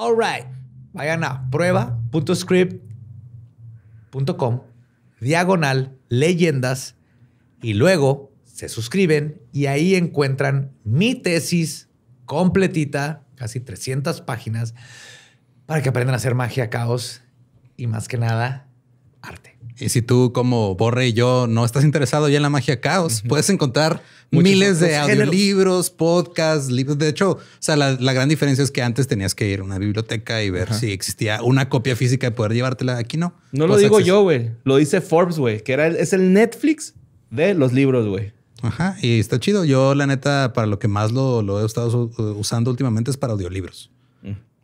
All right. Vayan a prueba.scribd.com/leyendas y luego se suscriben y ahí encuentran mi tesis completita, casi 300 páginas, para que aprendan a hacer magia, caos y más que nada arte. Y si tú, como Borre y yo, no estás interesado ya en la magia caos, puedes encontrar miles de audiolibros, podcasts, libros. De hecho, o sea, la gran diferencia es que antes tenías que ir a una biblioteca y ver si existía una copia física y poder llevártela. Aquí no. No lo digo yo, güey. Lo dice Forbes, güey, que es el Netflix de los libros, güey. Ajá. Y está chido. Yo, la neta, para lo que más lo he estado usando últimamente es para audiolibros.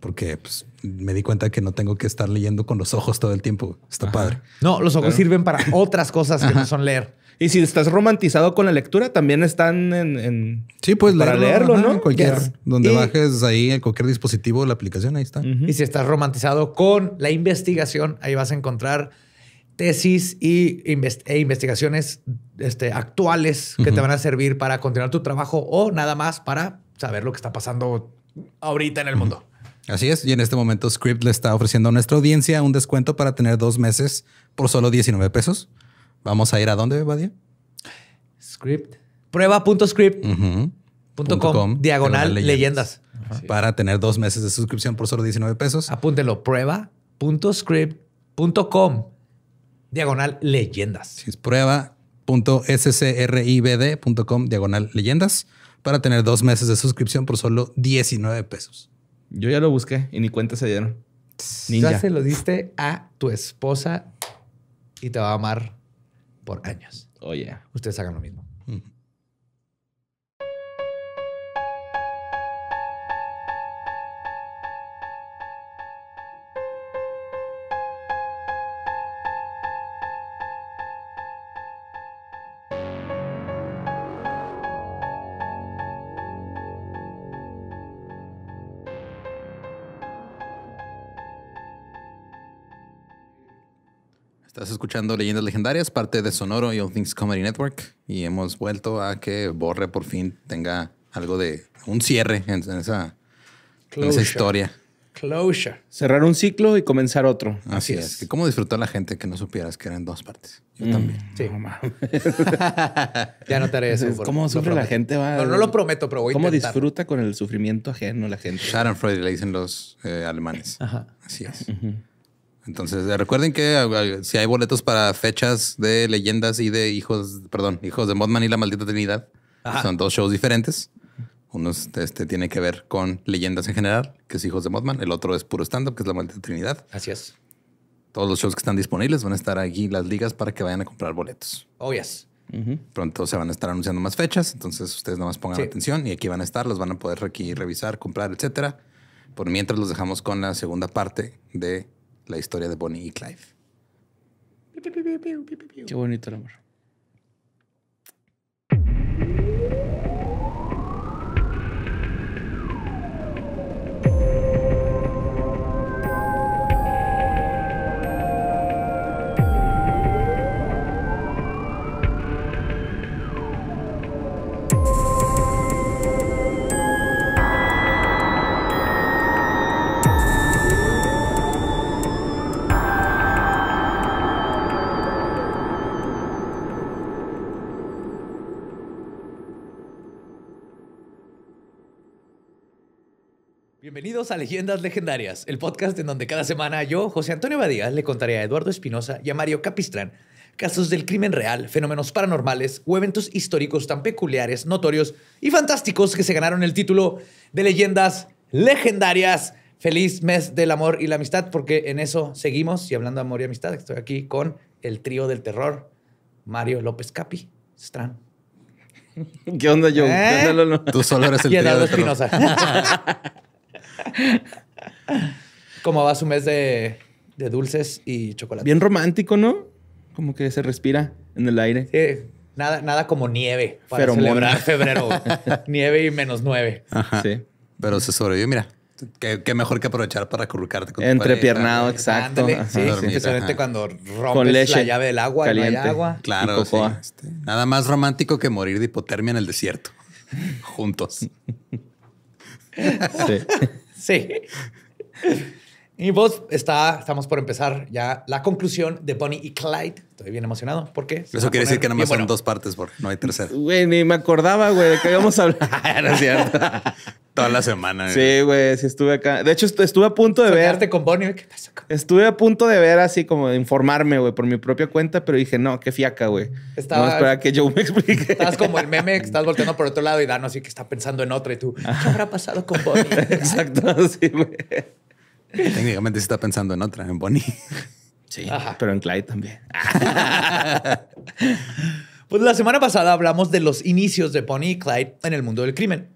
Porque pues, me di cuenta que no tengo que estar leyendo con los ojos todo el tiempo. Está padre. No, los ojos sirven para otras cosas que no son leer. Y si estás romantizado con la lectura, también están en... Sí, pues para leerlo, ¿no? En cualquier, donde bajes ahí, en cualquier dispositivo, la aplicación, ahí está. Y si estás romantizado con la investigación, ahí vas a encontrar tesis e investigaciones actuales que te van a servir para continuar tu trabajo o nada más para saber lo que está pasando ahorita en el mundo. Así es. Y en este momento Scribd le está ofreciendo a nuestra audiencia un descuento para tener 2 meses por solo 19 pesos. Vamos a ir a dónde, Badia? Scribd. Prueba.scribd.com/leyendas. Para tener 2 meses de suscripción por solo 19 pesos. Apúntelo. Prueba.scribd.com/leyendas. Sí, es prueba.scribd.com/leyendas para tener 2 meses de suscripción por solo 19 pesos. Yo ya lo busqué y ni cuenta se dieron. Ninja. Ya se lo diste a tu esposa y te va a amar por años. Oye. Oh, yeah. Ustedes hagan lo mismo. Estás escuchando Leyendas Legendarias, parte de Sonoro y All Things Comedy Network. Y hemos vuelto a que Borre por fin tenga algo de un cierre en esa historia. Closure. Cerrar un ciclo y comenzar otro. Así es. Que cómo disfrutó la gente que no supieras que eran 2 partes. Yo también. Sí, mamá. Ya notaré eso. ¿Cómo sufre la gente? No lo prometo, pero voy a intentar. ¿Cómo disfruta con el sufrimiento ajeno la gente? Schadenfreude le dicen los alemanes. Ajá. Así es. Entonces, recuerden que si hay boletos para fechas de leyendas y de Hijos de Mothman y La Maldita Trinidad, son 2 shows diferentes. Uno tiene que ver con leyendas en general, que es Hijos de Mothman. El otro es puro stand-up, que es La Maldita Trinidad. Así es. Todos los shows que están disponibles van a estar aquí las ligas para que vayan a comprar boletos. Oh, yes. Pronto se van a estar anunciando más fechas. Entonces, ustedes nomás pongan atención y aquí van a estar. Los van a poder aquí revisar, comprar, etcétera. Por mientras, los dejamos con la segunda parte de la historia de Bonnie y Clyde. Qué bonito el amor. Bienvenidos a Leyendas Legendarias, el podcast en donde cada semana yo, José Antonio Badía, le contaré a Eduardo Espinosa y a Mario Capistrán casos del crimen real, fenómenos paranormales o eventos históricos tan peculiares, notorios y fantásticos que se ganaron el título de Leyendas Legendarias. Feliz mes del amor y la amistad, porque en eso seguimos. Y hablando de amor y amistad, estoy aquí con el trío del terror, Mario López Capistrán. ¿Qué onda, yo? ¿Qué onda, Lolo? Tú solo eres el trío del terror. Y Eduardo Espinosa. ¿Cómo va su mes de dulces y chocolate? Bien romántico, ¿no? Como que se respira en el aire. Sí, nada como nieve para celebrar febrero. Nieve y -9. Ajá. Sí. Pero se sobrevivió, mira. Qué mejor que aprovechar para acurrucarte con entrepiernado, exacto. Ándale, sí, especialmente cuando rompes leche, la llave del agua, caliente, y no hay agua. Claro, sí. Nada más romántico que morir de hipotermia en el desierto. Juntos. Sí. Sí. Y vos, estamos por empezar ya la conclusión de Bonnie y Clyde. Estoy bien emocionado. ¿Por qué? Eso quiere decir que nada más son dos partes, porque no hay tercera. Güey, ni me acordaba, güey, de que íbamos a hablar. Es cierto. Toda la semana. Sí, güey, sí estuve acá. De hecho, estuve a punto de ver... con Bonnie. ¿Qué pasó? Estuve a punto de ver así como de informarme, güey, por mi propia cuenta, pero dije, no, qué fiaca, güey. No, espera que Joe me explique. Estás como el meme que estás volteando por otro lado y Dano así que está pensando en otra y tú, ¿qué habrá pasado con Bonnie? Exacto, sí, güey. Técnicamente se está pensando en otra, en Bonnie. Sí, ajá, pero en Clyde también. Pues la semana pasada hablamos de los inicios de Bonnie y Clyde en el mundo del crimen.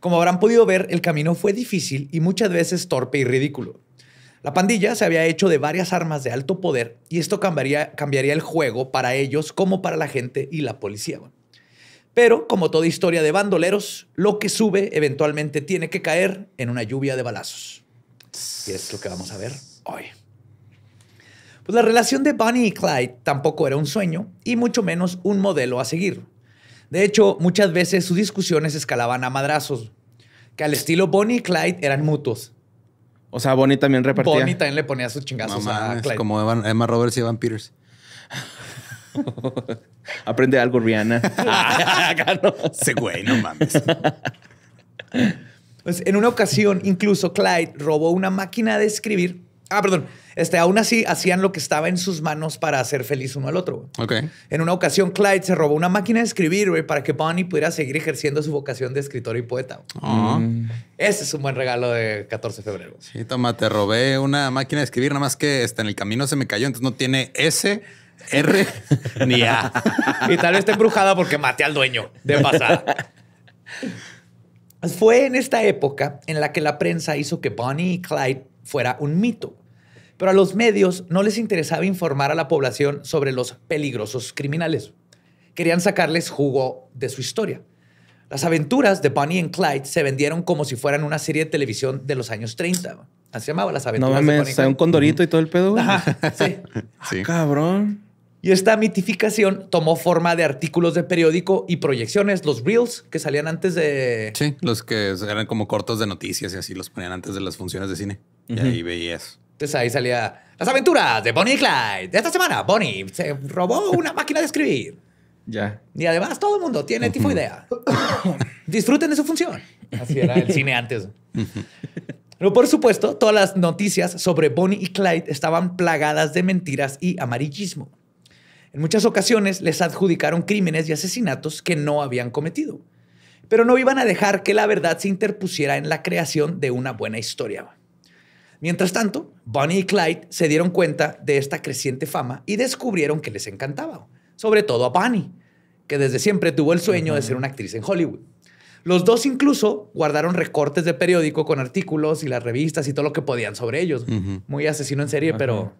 Como habrán podido ver, el camino fue difícil y muchas veces torpe y ridículo. La pandilla se había hecho de varias armas de alto poder y esto cambiaría el juego para ellos como para la gente y la policía. Pero, como toda historia de bandoleros, lo que sube eventualmente tiene que caer en una lluvia de balazos. Y es lo que vamos a ver hoy. Pues la relación de Bonnie y Clyde tampoco era un sueño y mucho menos un modelo a seguir. De hecho, muchas veces sus discusiones escalaban a madrazos, que al estilo Bonnie y Clyde eran mutuos. O sea, Bonnie también repartía. Bonnie también le ponía sus chingazos a Clyde. Como Emma Roberts y Evan Peters. Aprende algo, Rihanna. Ese güey, no mames. Pues en una ocasión, incluso Clyde robó una máquina de escribir. Aún así, hacían lo que estaba en sus manos para hacer feliz uno al otro. Okay. En una ocasión, Clyde se robó una máquina de escribir, güey, para que Bonnie pudiera seguir ejerciendo su vocación de escritor y poeta. Oh. Ese es un buen regalo de 14 de febrero. Sí, toma, te robé una máquina de escribir, nada más que en el camino se me cayó, entonces no tiene S, R ni A. Y tal vez está embrujada porque maté al dueño de pasada. Fue en esta época en la que la prensa hizo que Bonnie y Clyde fuera un mito, pero a los medios no les interesaba informar a la población sobre los peligrosos criminales. Querían sacarles jugo de su historia. Las aventuras de Bonnie y Clyde se vendieron como si fueran una serie de televisión de los años 30. Así se llamaba Las aventuras de Bonnie y Clyde. Un condorito y todo el pedo. Ajá, sí. Sí. Ah, cabrón. Y esta mitificación tomó forma de artículos de periódico y proyecciones, los reels que salían antes de... Sí, los que eran como cortos de noticias y así los ponían antes de las funciones de cine. Y ahí veías. Entonces ahí salía Las aventuras de Bonnie y Clyde. Esta semana Bonnie se robó una máquina de escribir. Ya. Y además todo el mundo tiene tifoidea. Disfruten de su función. Así era el cine antes. Pero por supuesto, todas las noticias sobre Bonnie y Clyde estaban plagadas de mentiras y amarillismo. En muchas ocasiones les adjudicaron crímenes y asesinatos que no habían cometido, pero no iban a dejar que la verdad se interpusiera en la creación de una buena historia. Mientras tanto, Bonnie y Clyde se dieron cuenta de esta creciente fama y descubrieron que les encantaba, sobre todo a Bonnie, que desde siempre tuvo el sueño de ser una actriz en Hollywood. Los dos incluso guardaron recortes de periódico con artículos y las revistas y todo lo que podían sobre ellos. Muy asesino en serie, pero...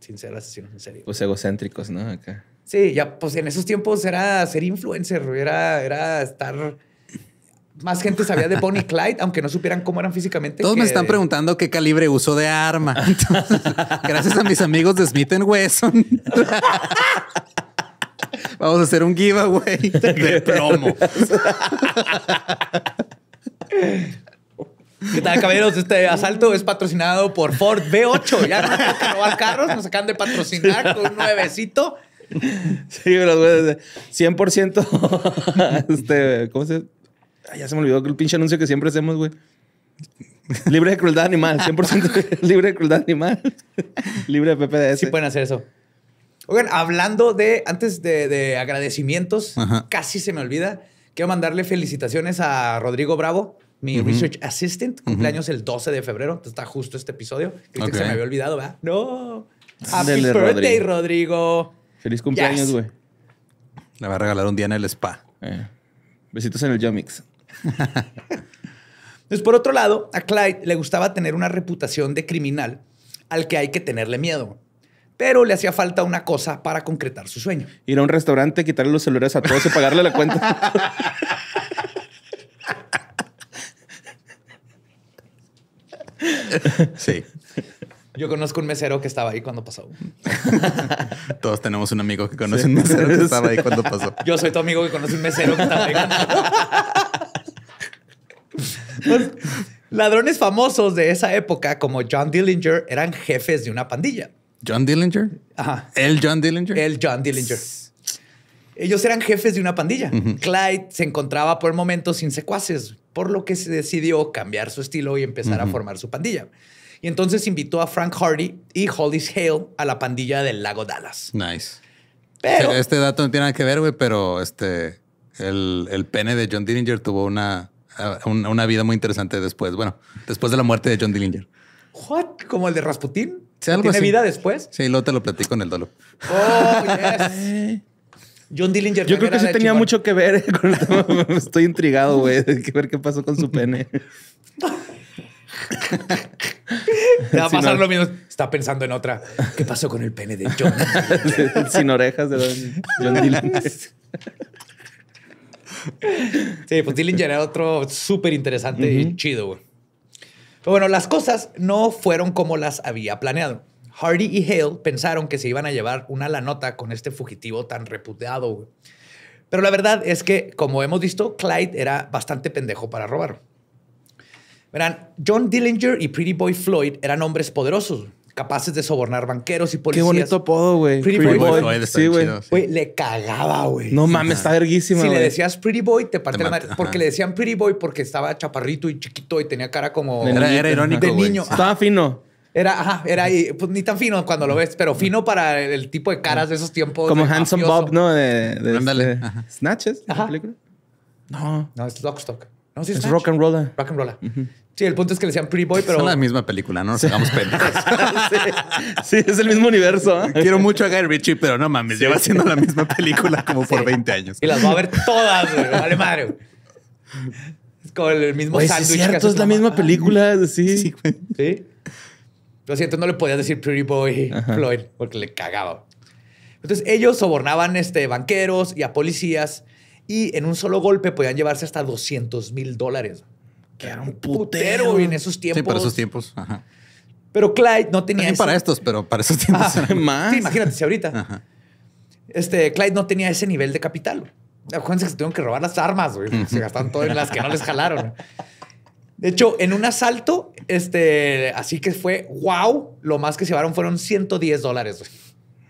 sin ser asesinos en serio. Pues egocéntricos, ¿no? Acá. Sí, ya, pues en esos tiempos era ser influencer, era estar... Más gente sabía de Bonnie y Clyde, aunque no supieran cómo eran físicamente. Todos me están preguntando qué calibre uso de arma. Entonces, gracias a mis amigos de Smith & Wesson. Vamos a hacer un giveaway de plomo. ¿Qué tal, caballeros? Este asalto es patrocinado por Ford V8. Ya no tengo que robar carros, nos acaban de patrocinar con un nuevecito. Sí, los güeyes 100%. ¿Cómo se...? Ay, ya se me olvidó el pinche anuncio que siempre hacemos, güey. Libre de crueldad animal. 100% libre de crueldad animal. Libre de PPDS. Sí pueden hacer eso. Oigan, hablando de... Antes de agradecimientos, casi se me olvida. Quiero mandarle felicitaciones a Rodrigo Bravo, mi Research Assistant, cumpleaños el 12 de febrero. Está justo este episodio. Creo que se me había olvidado, ¿verdad? ¡No! ¡Happy birthday, Rodrigo! ¡Feliz cumpleaños, güey! Le va a regalar un día en el spa. Besitos en el Yomix. Pues por otro lado, a Clyde le gustaba tener una reputación de criminal al que hay que tenerle miedo. Pero le hacía falta una cosa para concretar su sueño. Ir a un restaurante, quitarle los celulares a todos y pagarle la cuenta. Sí. Yo conozco un mesero que estaba ahí cuando pasó. Todos tenemos un amigo que conoce un mesero que estaba ahí cuando pasó. Yo soy tu amigo que conoce un mesero que estaba ahí cuando pasó. Ladrones famosos de esa época como John Dillinger eran jefes de una pandilla. ¿John Dillinger? Ajá. ¿El John Dillinger? El John Dillinger. Ellos eran jefes de una pandilla. Clyde se encontraba por el momento sin secuaces, por lo que se decidió cambiar su estilo y empezar a formar su pandilla. Y entonces invitó a Frank Hardy y Hollis Hale a la pandilla del lago Dallas. Nice. Pero, este dato no tiene nada que ver, güey, pero el pene de John Dillinger tuvo una vida muy interesante después. Bueno, después de la muerte de John Dillinger. ¿What? ¿Como el de Rasputín? Sí, algo así. ¿Tiene vida después? Sí, luego te lo platico en el dolo. Oh, yes. John Dillinger. Yo creo que sí tenía mucho que ver con el... Estoy intrigado, güey. Hay que ver qué pasó con su pene. Te va a pasar lo mismo. Está pensando en otra. ¿Qué pasó con el pene de John? Sin orejas de John Dillinger. Sí, pues Dillinger era otro súper interesante y chido, güey. Pero bueno, las cosas no fueron como las había planeado. Hardy y Hale pensaron que se iban a llevar una la nota con este fugitivo tan reputado, güey. Pero la verdad es que, como hemos visto, Clyde era bastante pendejo para robar. Verán, John Dillinger y Pretty Boy Floyd eran hombres poderosos, capaces de sobornar banqueros y policías. Qué bonito apodo, güey. Pretty Boy Floyd. Sí, güey. Sí. Le cagaba, güey. No mames, está verguísima, güey. Si le decías Pretty Boy, te partía la madre. Porque le decían Pretty Boy porque estaba chaparrito y chiquito y tenía cara como... Era irónico, güey. Sí. Estaba fino. Era pues, ni tan fino cuando lo ves, pero fino para el tipo de caras de esos tiempos. Como Handsome Bob, ¿no? Ándale. ¿Snatches? Ajá. No. No, es Lockstock. No, sí es Rock and Roller. Rock and Roller. Sí, el punto es que le decían Pretty Boy, pero... Es la misma película, no nos hagamos pendejos. Sí, es el mismo universo. Quiero mucho a Guy Ritchie, pero no mames, lleva haciendo la misma película como por 20 años. Y las va a ver todas, güey. Vale madre, güey. Es como el mismo sándwich. Es cierto, es la misma película, sí. Sí, güey. Sí. Lo siento, no le podías decir Pretty Boy Floyd porque le cagaba. Entonces, ellos sobornaban banqueros y a policías y en un solo golpe podían llevarse hasta $200,000. Que era un putero en esos tiempos. Sí, para esos tiempos. Ajá. Pero Clyde no tenía ese... para estos, pero para esos tiempos era más. Sí, imagínate, si ahorita. Ajá. Clyde no tenía ese nivel de capital. Acuérdense que se tuvieron que robar las armas, güey. Se gastaron todo en las que no les jalaron. De hecho, en un asalto, así que fue wow, lo más que se llevaron fueron $110.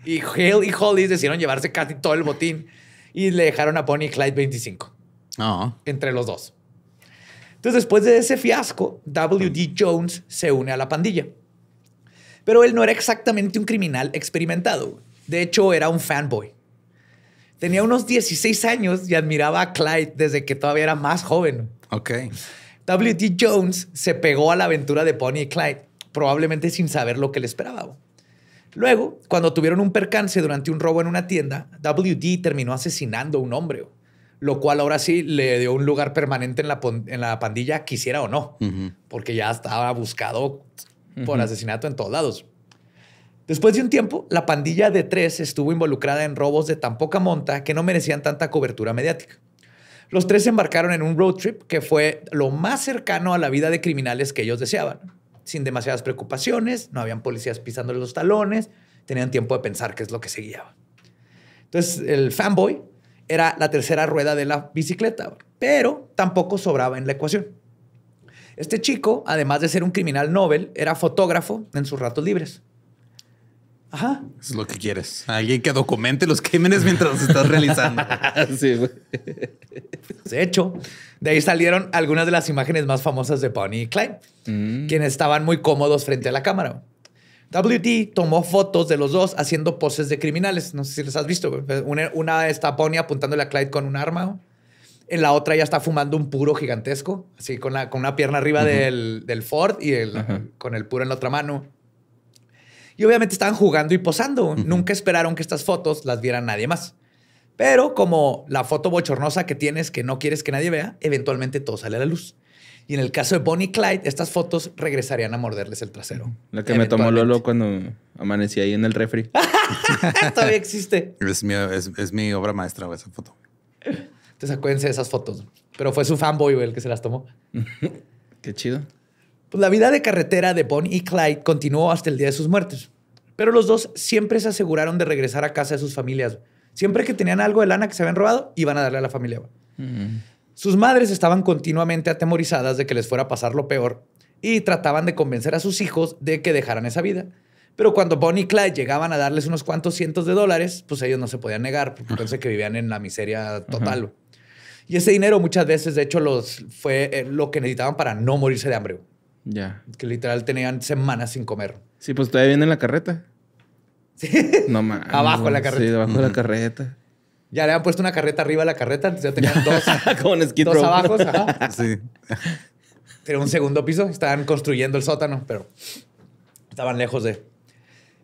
Y Hale y Hollis decidieron llevarse casi todo el botín y le dejaron a Bonnie y Clyde 25. Entre los dos. Entonces, después de ese fiasco, W.D. Jones se une a la pandilla. Pero él no era exactamente un criminal experimentado. De hecho, era un fanboy. Tenía unos 16 años y admiraba a Clyde desde que todavía era más joven. Ok. W.D. Jones se pegó a la aventura de Bonnie y Clyde, probablemente sin saber lo que le esperaba. Luego, cuando tuvieron un percance durante un robo en una tienda, W.D. terminó asesinando a un hombre, lo cual ahora sí le dio un lugar permanente en la pandilla, quisiera o no, porque ya estaba buscado por asesinato en todos lados. Después de un tiempo, la pandilla de tres estuvo involucrada en robos de tan poca monta que no merecían tanta cobertura mediática. Los tres se embarcaron en un road trip que fue lo más cercano a la vida de criminales que ellos deseaban. Sin demasiadas preocupaciones, no habían policías pisándoles los talones, tenían tiempo de pensar qué es lo que seguía. Entonces, el fanboy era la tercera rueda de la bicicleta, pero tampoco sobraba en la ecuación. Este chico, además de ser un criminal novel, era fotógrafo en sus ratos libres. Ajá. Es lo que quieres. Alguien que documente los crímenes mientras los estás realizando. Sí, güey. De hecho, de ahí salieron algunas de las imágenes más famosas de Bonnie y Clyde, quienes estaban muy cómodos frente a la cámara. W.D. tomó fotos de los dos haciendo poses de criminales. No sé si les has visto, güey. Una está Bonnie apuntándole a Clyde con un arma. En la otra ya está fumando un puro gigantesco, así con una pierna arriba del Ford y con el puro en la otra mano. Y obviamente estaban jugando y posando. Nunca esperaron que estas fotos las viera nadie más. Pero como la foto bochornosa que tienes que no quieres que nadie vea, eventualmente todo sale a la luz. Y en el caso de Bonnie y Clyde, estas fotos regresarían a morderles el trasero. La que me tomó Lolo cuando amanecí ahí en el refri. Todavía existe. Es mi obra maestra esa foto. Entonces acuérdense de esas fotos. Pero fue su fanboy el que se las tomó. Qué chido. La vida de carretera de Bonnie y Clyde continuó hasta el día de sus muertes. Pero los dos siempre se aseguraron de regresar a casa de sus familias. Siempre que tenían algo de lana que se habían robado, iban a darle a la familia. Sus madres estaban continuamente atemorizadas de que les fuera a pasar lo peor y trataban de convencer a sus hijos de que dejaran esa vida. Pero cuando Bonnie y Clyde llegaban a darles unos cuantos cientos de dólares, pues ellos no se podían negar, porque pensé que vivían en la miseria total. Y ese dinero muchas veces, de hecho, fue lo que necesitaban para no morirse de hambre. Ya. Que literal tenían semanas sin comer. Sí, pues todavía viene en la carreta. Sí. No mames. Abajo en la carreta. Sí, debajo de la carreta. Ya le han puesto una carreta arriba a la carreta, entonces ya tenían dos. Como en Skid Row. Dos abajos, ajá. Sí. Tenía un segundo piso, estaban construyendo el sótano, pero estaban lejos de...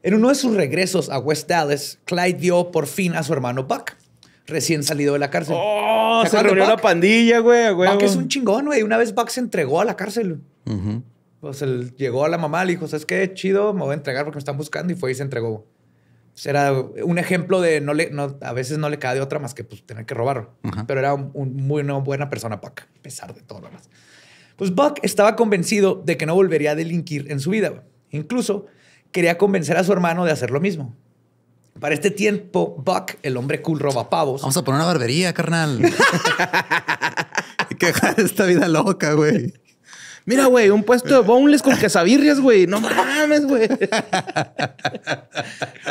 En uno de sus regresos a West Dallas, Clyde dio por fin a su hermano Buck, recién salido de la cárcel. ¡Oh! Se reunió una pandilla, güey. Buck es un chingón, güey. Una vez Buck se entregó a la cárcel. Pues él llegó a la mamá, le dijo, ¿sabes qué? Chido, me voy a entregar porque me están buscando. Y fue y se entregó. Pues era un ejemplo de a veces no le cae de otra más que pues, tener que robarlo. Pero era una buena persona, Buck, a pesar de todo lo demás. Pues Buck estaba convencido de que no volvería a delinquir en su vida, güey. Incluso quería convencer a su hermano de hacer lo mismo. Para este tiempo, Buck, el hombre cool roba pavos. Vamos a poner una barbería, carnal. Hay que dejar esta vida loca, güey. Mira, güey, un puesto de boneless con quesabirrias, güey. No mames, güey.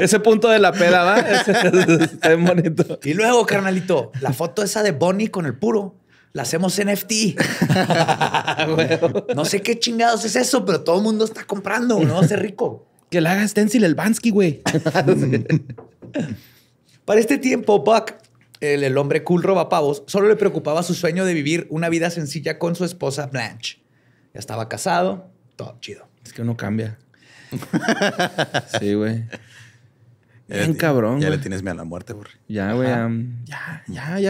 Ese punto de la peda, ¿va? Está bien bonito. Y luego, carnalito, la foto esa de Bonnie con el puro. La hacemos NFT. No sé qué chingados es eso, pero todo el mundo está comprando. No va a ser rico. Que la haga Stencil el Bansky, güey. Para este tiempo, Buck, el hombre cool robapavos, solo le preocupaba su sueño de vivir una vida sencilla con su esposa Blanche. Ya estaba casado, todo chido. Es que uno cambia. Sí, güey. Bien cabrón. Ya le tienes miedo a la muerte, güey. Ya, güey.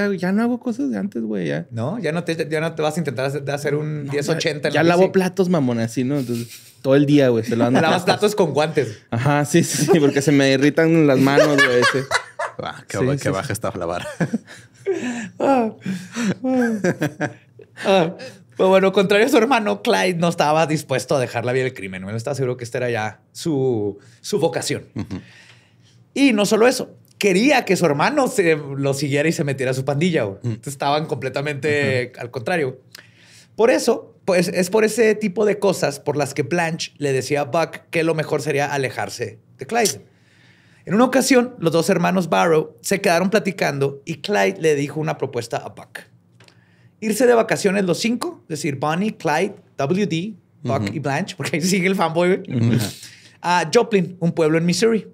Ya no hago cosas de antes, güey. Ya. No, ya no te vas a intentar hacer un 1080. Ya lavo platos, mamón, así, ¿no? Entonces, todo el día, güey. Lavas platos con guantes. Ajá, sí, sí, sí. Porque se me irritan las manos, güey. Sí. Ah, qué baja está la vara. Pero bueno, contrario a su hermano, Clyde no estaba dispuesto a dejar la vida del crimen. Él estaba seguro que esta era ya su vocación. Y no solo eso, quería que su hermano lo siguiera y se metiera a su pandilla. Entonces estaban completamente al contrario. Por eso, pues es por ese tipo de cosas por las que Blanche le decía a Buck que lo mejor sería alejarse de Clyde. En una ocasión, los dos hermanos Barrow se quedaron platicando y Clyde le dijo una propuesta a Buck. Irse de vacaciones los cinco, es decir, Bonnie, Clyde, W.D., Buck y Blanche, porque ahí sigue el fanboy, a Joplin, un pueblo en Missouri.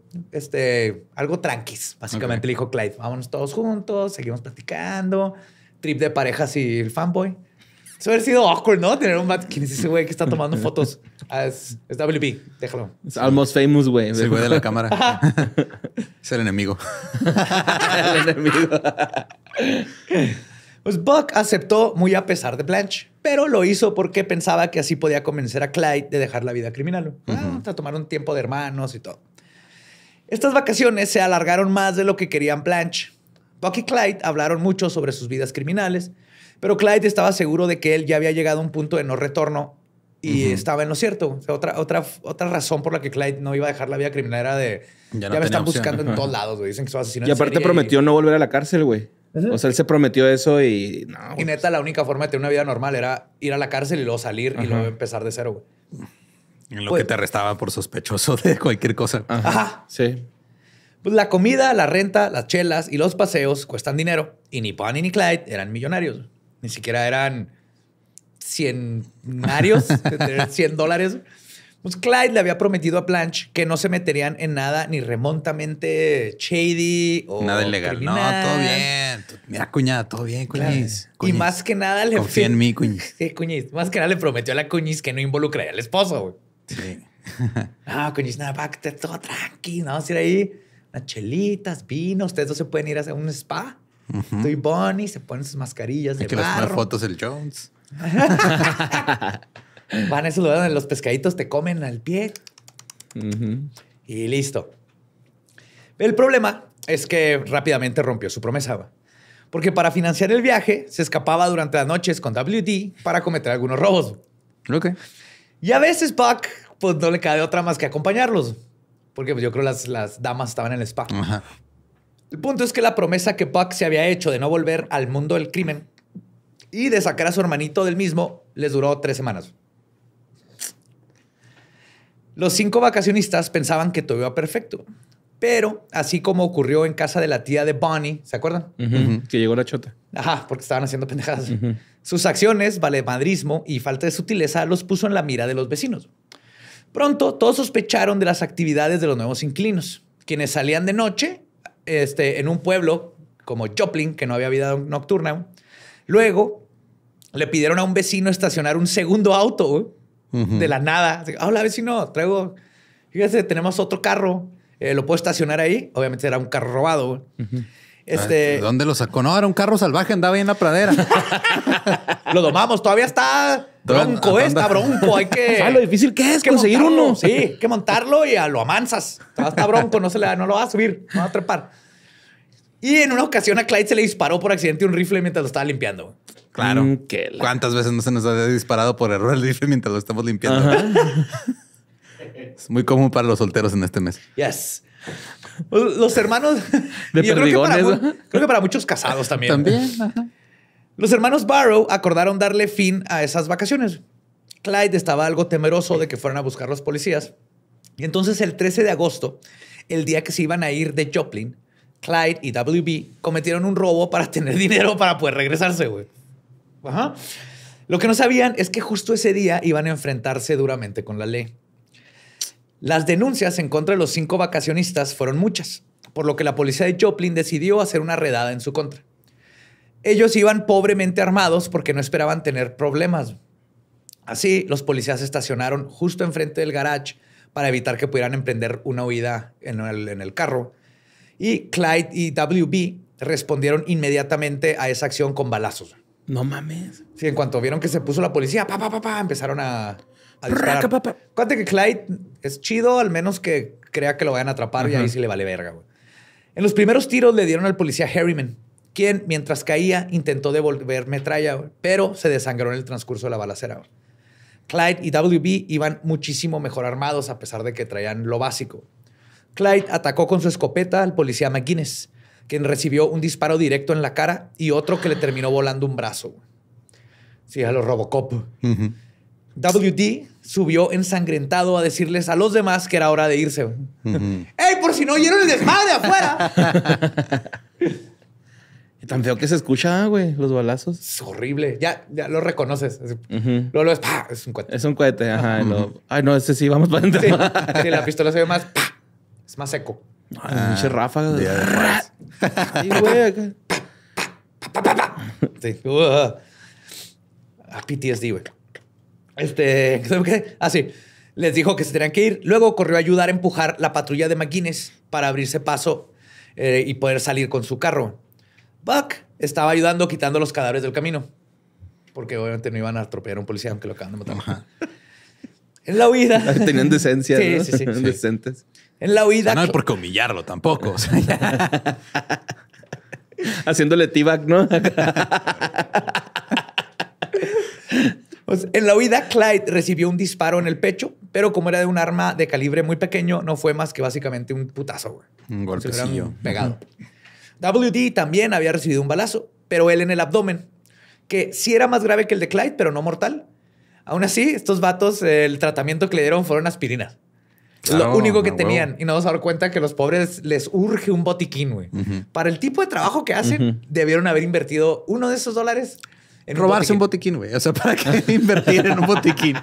Algo tranquis, básicamente le dijo Clyde. Vámonos todos juntos, seguimos platicando. Trip de parejas y el fanboy. Eso hubiera sido awkward, ¿no? Tener un vato. ¿Quién es ese güey que está tomando fotos? Es WP, déjalo. Es almost famous, güey. Es el güey de la cámara. Es el enemigo. El enemigo. Pues Buck aceptó muy a pesar de Blanche, pero lo hizo porque pensaba que así podía convencer a Clyde de dejar la vida criminal. Hasta tomar un tiempo de hermanos y todo. Estas vacaciones se alargaron más de lo que querían Blanche. Buck y Clyde hablaron mucho sobre sus vidas criminales, pero Clyde estaba seguro de que él ya había llegado a un punto de no retorno y estaba en lo cierto. O sea, otra razón por la que Clyde no iba a dejar la vida criminal era de... Ya me están buscando en todos lados, güey. Dicen que son asesinos. Y aparte prometió no volver a la cárcel, güey. O sea, él se prometió eso y... No, y neta, la única forma de tener una vida normal era ir a la cárcel y luego salir y luego empezar de cero, güey. En lo que te arrestaba por sospechoso de cualquier cosa. Ajá. Sí. Pues la comida, la renta, las chelas y los paseos cuestan dinero. Y ni Bonnie ni Clyde eran millonarios. Ni siquiera eran cienarios, de tener $100. Pues Clyde le había prometido a Blanche que no se meterían en nada ni remotamente shady o nada ilegal. No, todo bien. Mira, cuñada, todo bien, cuñiz. Y más que nada le... Confía en mí, cuñiz. Sí, cuñiz. Más que nada le prometió a la cuñiz que no involucraría al esposo, güey. Sí. No, cuñiz, nada, va, que todo tranqui. Vamos a ir ahí unas chelitas, vino. Ustedes dos se pueden ir a un spa. Tú y Bonnie se ponen sus mascarillas de barro. Hay que les ponen fotos el Jones. Van a esos lugares donde los pescaditos te comen al pie. Y listo. El problema es que rápidamente rompió su promesa. Porque para financiar el viaje, se escapaba durante las noches con WD para cometer algunos robos. Ok. Y a veces Buck pues, no le cae otra más que acompañarlos. Porque pues, yo creo que las damas estaban en el spa. El punto es que la promesa que Buck se había hecho de no volver al mundo del crimen y de sacar a su hermanito del mismo les duró 3 semanas. Los 5 vacacionistas pensaban que todo iba perfecto. Pero, así como ocurrió en casa de la tía de Bonnie, ¿se acuerdan? Que llegó la chota. Ajá, porque estaban haciendo pendejadas. Sus acciones, valemadrismo y falta de sutileza los puso en la mira de los vecinos. Pronto, todos sospecharon de las actividades de los nuevos inquilinos, quienes salían de noche en un pueblo como Joplin, que no había vida nocturna. Luego, le pidieron a un vecino estacionar un segundo auto de la nada. Hola, vecino, traigo... Fíjese, tenemos otro carro. ¿Lo puedo estacionar ahí? Obviamente era un carro robado. ¿De dónde lo sacó? No, era un carro salvaje, andaba ahí en la pradera. Lo domamos, todavía está bronco, está bronco. Hay que... Ah, lo difícil que es conseguir montarlo, uno. Sí, hay que montarlo y lo amansas. Todavía está bronco, no lo va a subir, no va a trepar. Y en una ocasión a Clyde se le disparó por accidente un rifle mientras lo estaba limpiando. Claro. ¿Cuántas veces no se nos había disparado por error el rifle mientras lo estamos limpiando? Es muy común para los solteros en este mes. Yes. Los hermanos... De perdigones. Creo que para muchos casados también. También. Ajá. Los hermanos Barrow acordaron darle fin a esas vacaciones. Clyde estaba algo temeroso de que fueran a buscar los policías. Y entonces el 13 de agosto, el día que se iban a ir de Joplin, Clyde y W.B. cometieron un robo para tener dinero para poder regresarse, güey. Ajá. Lo que no sabían es que justo ese día iban a enfrentarse duramente con la ley. Las denuncias en contra de los 5 vacacionistas fueron muchas, por lo que la policía de Joplin decidió hacer una redada en su contra. Ellos iban pobremente armados porque no esperaban tener problemas. Así, los policías se estacionaron justo enfrente del garage para evitar que pudieran emprender una huida en el carro. Y Clyde y W.B. respondieron inmediatamente a esa acción con balazos. No mames. Sí, en cuanto vieron que se puso la policía, empezaron a... Cuéntate que Clyde es chido, al menos que crea que lo vayan a atrapar, y ahí sí le vale verga, güey. En los primeros tiros le dieron al policía Harriman, quien, mientras caía, intentó devolver metralla, güey, pero se desangró en el transcurso de la balacera, güey. Clyde y W.B. iban muchísimo mejor armados, a pesar de que traían lo básico. Clyde atacó con su escopeta al policía McGuinness, quien recibió un disparo directo en la cara y otro que le terminó volando un brazo, güey. Sí, a los Robocop. W.D. subió ensangrentado a decirles a los demás que era hora de irse. ¡Ey, por si no oyeron el desmadre afuera! Tan feo que se escucha, güey, los balazos. Es horrible. Ya lo reconoces. Luego es ¡pah! Es un cohete. Es un cohete, ajá. Ay, no, ese sí, vamos para adentro. Sí, la pistola se ve más... ¡pah! Es más seco. Pinche ráfaga. Sí, güey, acá. Sí. PTSD, güey. Así. Les dijo que se tenían que ir. Luego corrió a ayudar a empujar la patrulla de McGuinness para abrirse paso y poder salir con su carro. Buck estaba ayudando quitando los cadáveres del camino. Porque obviamente no iban a atropellar a un policía, aunque lo acaban de matar. En la huida... Tenían decencia, ¿no? Sí, sí, sí. Decentes. En la huida... O sea, no es porque humillarlo tampoco. O sea, haciéndole t-back, ¿no? En la huida, Clyde recibió un disparo en el pecho, pero como era de un arma de calibre muy pequeño, no fue más que básicamente un putazo, güey. Un golpecillo. Pegado. W.D. también había recibido un balazo, pero él en el abdomen, que sí era más grave que el de Clyde, pero no mortal. Aún así, estos vatos, el tratamiento que le dieron fueron aspirinas. Claro, lo único que tenían. Huevo. Y nos damos cuenta que los pobres les urge un botiquín, güey. Para el tipo de trabajo que hacen, debieron haber invertido uno de esos dólares... Robarse un botiquín, güey. O sea, ¿para qué invertir en un botiquín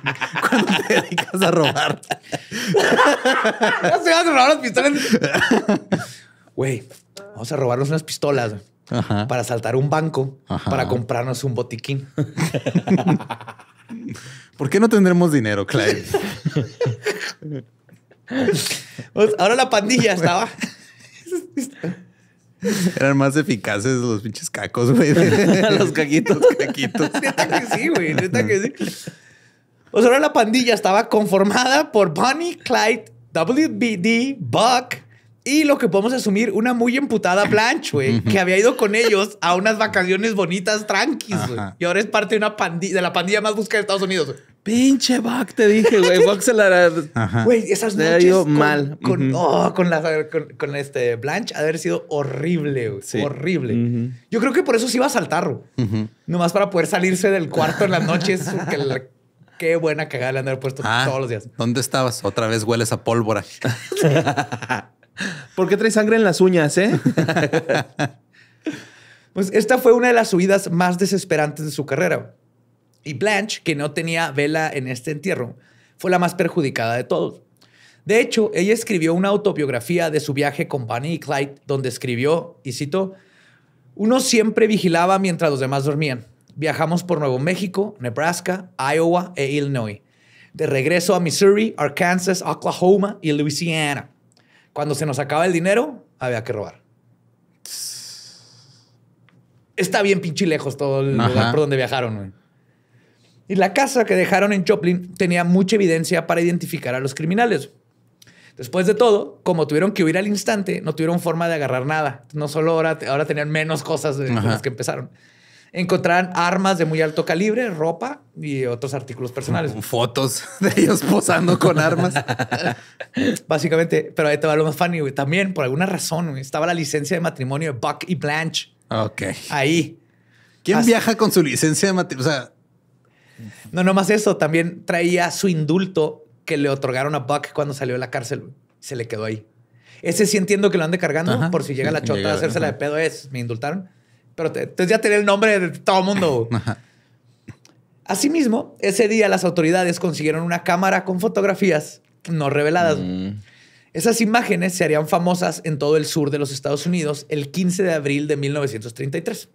cuando te dedicas a robar? No se van a robar las pistolas. Güey, vamos a robarnos unas pistolas para asaltar un banco para comprarnos un botiquín. ¿Por qué no tendremos dinero, Clyde? Ahora la pandilla estaba... Eran más eficaces los pinches cacos, güey. Los caquitos. Neta que sí, güey. Neta que sí. O sea, ahora la pandilla estaba conformada por Bonnie, Clyde, W.D., Buck y lo que podemos asumir una muy emputada Blanche, güey, que había ido con ellos a unas vacaciones bonitas, tranquis, güey. Y ahora es parte de una pandilla, de la pandilla más buscada de Estados Unidos, güey. Pinche Buck, te dije, güey. Buck se la... Güey, esas noches... Se ido mal. Con Blanche ha de haber sido horrible, güey. Sí. Horrible. Yo creo que por eso se iba a saltar, güey. Nomás para poder salirse del cuarto en las noches. que, la, qué buena cagada le han de haber puesto todos los días. ¿Dónde estabas? Otra vez hueles a pólvora. ¿Por qué trae sangre en las uñas, eh? Pues esta fue una de las subidas más desesperantes de su carrera. Y Blanche, que no tenía vela en este entierro, fue la más perjudicada de todos. De hecho, ella escribió una autobiografía de su viaje con Bonnie y Clyde, donde escribió, y cito, «Uno siempre vigilaba mientras los demás dormían. Viajamos por Nuevo México, Nebraska, Iowa e Illinois. De regreso a Missouri, Arkansas, Oklahoma y Louisiana. Cuando se nos acaba el dinero, había que robar». Está bien pinche lejos todo el lugar por donde viajaron, güey. Y la casa que dejaron en Joplin tenía mucha evidencia para identificar a los criminales. Después de todo, como tuvieron que huir al instante, no tuvieron forma de agarrar nada. No solo ahora tenían menos cosas de las que empezaron. Encontraron armas de muy alto calibre, ropa y otros artículos personales. Fotos de ellos posando con armas. Básicamente, pero ahí te va lo más funny, güey. También, por alguna razón, güey, estaba la licencia de matrimonio de Buck y Blanche. Ok. Ahí. ¿Quién viaja con su licencia de matrimonio? O sea... No, nomás eso. También traía su indulto que le otorgaron a Buck cuando salió de la cárcel. Se le quedó ahí. Ese sí entiendo que lo ande cargando por si llega la chota a hacérsela de pedo. Me indultaron. Pero entonces ya tenía el nombre de todo el mundo. Asimismo, ese día las autoridades consiguieron una cámara con fotografías no reveladas. Esas imágenes se harían famosas en todo el sur de los Estados Unidos el 15 de abril de 1933.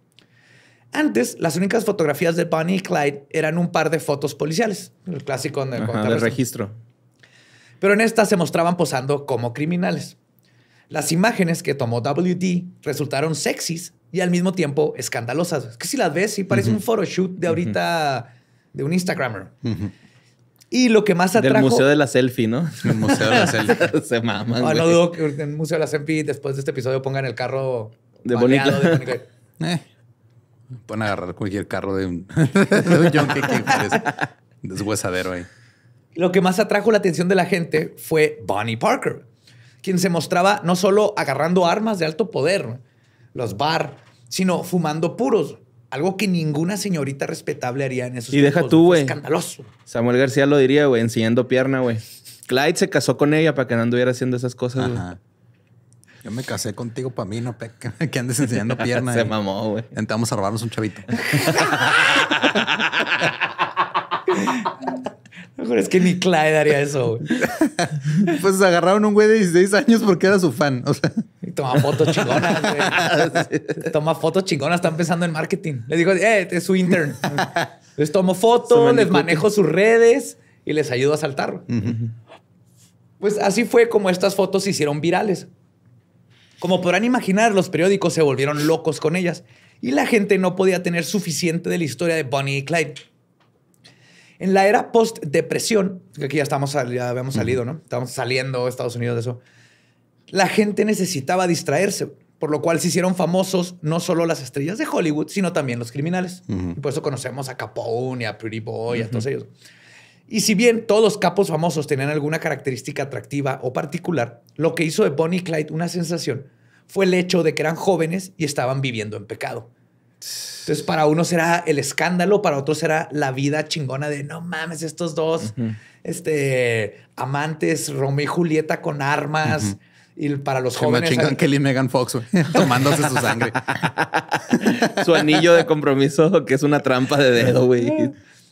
Antes, las únicas fotografías de Bonnie y Clyde eran un par de fotos policiales. El clásico del registro. Pero en estas se mostraban posando como criminales. Las imágenes que tomó W.D. resultaron sexys y al mismo tiempo escandalosas. Es que si las ves, sí parece un photoshoot de ahorita de un Instagrammer. Y lo que más atrajo... Del Museo de la Selfie, ¿no? El Museo de la Selfie. Se maman. No dudo que en el Museo de la Selfie después de este episodio pongan el carro de Bonnie Clyde. Pueden agarrar cualquier carro de un yonque que parece deshuesadero ahí. Lo que más atrajo la atención de la gente fue Bonnie Parker, quien se mostraba no solo agarrando armas de alto poder, los bar, sino fumando puros, algo que ninguna señorita respetable haría en esos tiempos. Y deja tú, güey. Escandaloso. Samuel García lo diría, güey, enseñando pierna, güey. Clyde se casó con ella para que no anduviera haciendo esas cosas, güey. Yo me casé contigo para mí, no que andes enseñando piernas. Se mamó, güey. Entramos a robarnos un chavito. Mejor es que ni Clyde haría eso, güey. Pues agarraron un güey de 16 años porque era su fan. O sea. Y toma fotos chingonas, güey. Toma fotos chingonas. Están pensando en marketing. Les digo, es su intern. Les tomo fotos, les manejo sus redes y les ayudo a saltar. Pues así fue como estas fotos se hicieron virales. Como podrán imaginar, los periódicos se volvieron locos con ellas y la gente no podía tener suficiente de la historia de Bonnie y Clyde. En la era post-depresión, que aquí ya habíamos salido, ¿no? Estamos saliendo de Estados Unidos de eso. La gente necesitaba distraerse, por lo cual se hicieron famosos no solo las estrellas de Hollywood, sino también los criminales. Y por eso conocemos a Capone, a Pretty Boy, a todos ellos. Y si bien todos los capos famosos tenían alguna característica atractiva o particular, lo que hizo de Bonnie y Clyde una sensación fue el hecho de que eran jóvenes y estaban viviendo en pecado. Entonces, para unos era el escándalo, para otros era la vida chingona de no mames, estos dos amantes, Romeo y Julieta con armas. Y para los jóvenes... Se me chingan Kelly y Megan Fox, güey, tomándose su sangre. Su anillo de compromiso, que es una trampa de dedo, güey.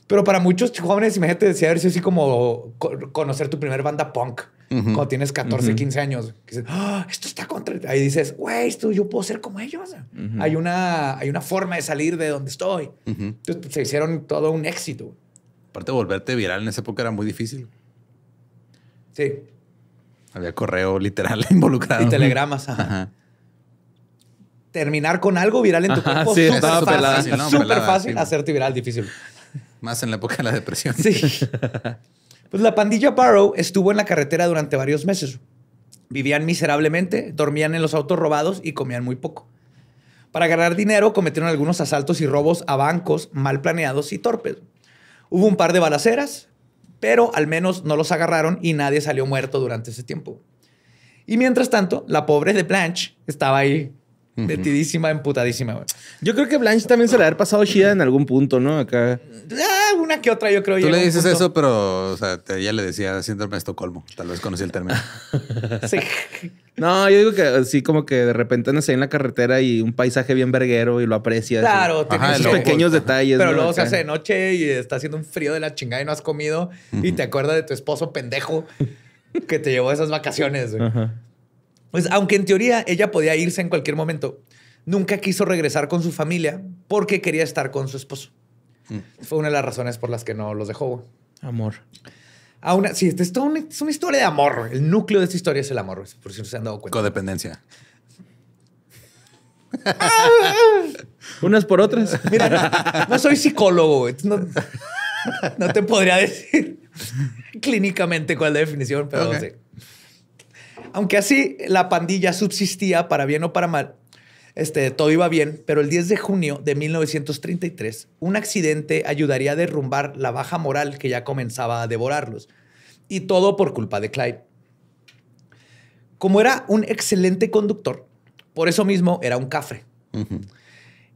Pero para muchos jóvenes, imagínate, decía haber sido así como conocer tu primer banda punk cuando tienes 14, 15 años. Que dices, ¡oh, esto está contra! Ahí dices, güey, esto yo puedo ser como ellos. Hay una forma de salir de donde estoy. Entonces se hicieron todo un éxito. Aparte, volverte viral en esa época era muy difícil. Sí. Había correo literal involucrado. Y telegramas. Terminar con algo viral en tu cuerpo. Sí, súper fácil. Súper fácil. Sí. Hacerte viral, difícil. Más en la época de la depresión. Sí. Pues la pandilla Barrow estuvo en la carretera durante varios meses. Vivían miserablemente, dormían en los autos robados y comían muy poco. Para ganar dinero cometieron algunos asaltos y robos a bancos mal planeados y torpes. Hubo un par de balaceras, pero al menos no los agarraron y nadie salió muerto durante ese tiempo. Y mientras tanto, la pobre de Blanche estaba ahí metidísima, emputadísima, güey. Yo creo que Blanche también se la había pasado chida en algún punto, ¿no? Acá. Ah, una que otra, yo creo. Tú le dices eso, pero, o sea, ella le decía síndrome de Estocolmo. Tal vez conocí el término. Sí. No, yo digo que así como que de repente andas ahí en la carretera y un paisaje bien verguero y lo aprecias. Claro, tienes esos pequeños detalles. Pero ¿no? Luego acá se hace de noche y está haciendo un frío de la chingada y no has comido. Y te acuerdas de tu esposo pendejo que te llevó a esas vacaciones, güey. Ajá. Pues aunque en teoría ella podía irse en cualquier momento, nunca quiso regresar con su familia porque quería estar con su esposo. Fue una de las razones por las que no los dejó. Amor. Sí, es una historia de amor. El núcleo de esta historia es el amor, por si no se han dado cuenta. Codependencia. Unas por otras. Mira, no soy psicólogo. No te podría decir clínicamente cuál es la definición, pero okay. Sí. Aunque así la pandilla subsistía para bien o para mal, todo iba bien, pero el 10 de junio de 1933, un accidente ayudaría a derrumbar la baja moral que ya comenzaba a devorarlos. Y todo por culpa de Clyde. Como era un excelente conductor, por eso mismo era un cafre.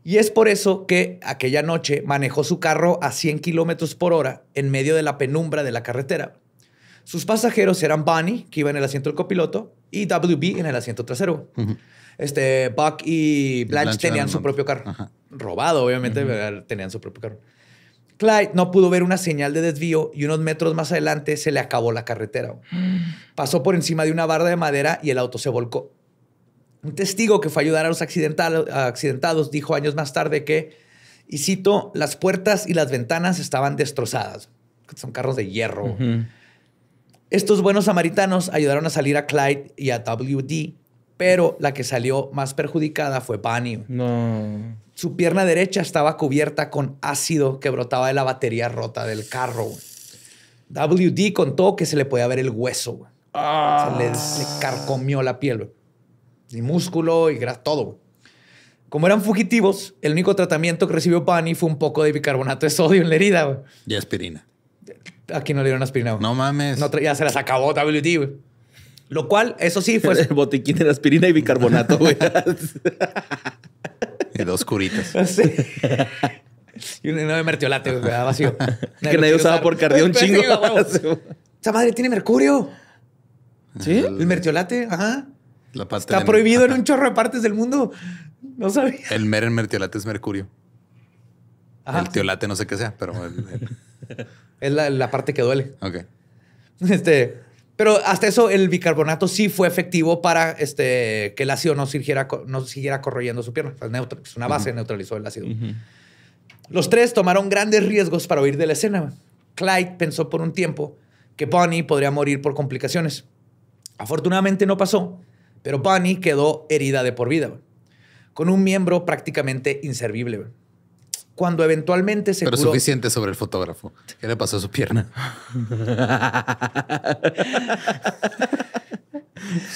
Y es por eso que aquella noche manejó su carro a 100 kilómetros por hora en medio de la penumbra de la carretera. Sus pasajeros eran Bonnie, que iba en el asiento del copiloto, y W.B. en el asiento trasero. Buck y Blanche tenían su propio carro. Ajá. Robado, obviamente, pero tenían su propio carro. Clyde no pudo ver una señal de desvío y unos metros más adelante se le acabó la carretera. Pasó por encima de una barda de madera y el auto se volcó. Un testigo que fue a ayudar a los accidentados dijo años más tarde que, y cito, las puertas y las ventanas estaban destrozadas. Son carros de hierro. Estos buenos samaritanos ayudaron a salir a Clyde y a W.D., pero la que salió más perjudicada fue Bonnie. No. Su pierna derecha estaba cubierta con ácido que brotaba de la batería rota del carro. W.D. contó que se le podía ver el hueso. Ah. Se le carcomió la piel. Y músculo y grasa, todo. Como eran fugitivos, el único tratamiento que recibió Bonnie fue un poco de bicarbonato de sodio en la herida. Y aspirina. Aquí no le dieron aspirina. No mames. No, ya se las acabó WD, güey. Lo cual, eso sí, fue... El botiquín de aspirina y bicarbonato, güey. Y dos curitas. Sí. Y uno de mertiolate, güey, vacío. Que nadie usaba por cardio un chingo. Esa madre tiene mercurio. ¿Sí? El mertiolate, ajá. La pasta está prohibido en un chorro de partes del mundo. No sabía. El mertiolate es mercurio. Ajá. El tiolate no sé qué sea, pero... Es la parte que duele. Ok. Pero hasta eso el bicarbonato sí fue efectivo para que el ácido no siguiera corroyendo su pierna. Es una base, neutralizó el ácido. Los tres tomaron grandes riesgos para huir de la escena. Clyde pensó por un tiempo que Bonnie podría morir por complicaciones. Afortunadamente no pasó, pero Bonnie quedó herida de por vida, con un miembro prácticamente inservible. Cuando eventualmente se curó... Pero suficiente sobre el fotógrafo. ¿Qué le pasó a su pierna?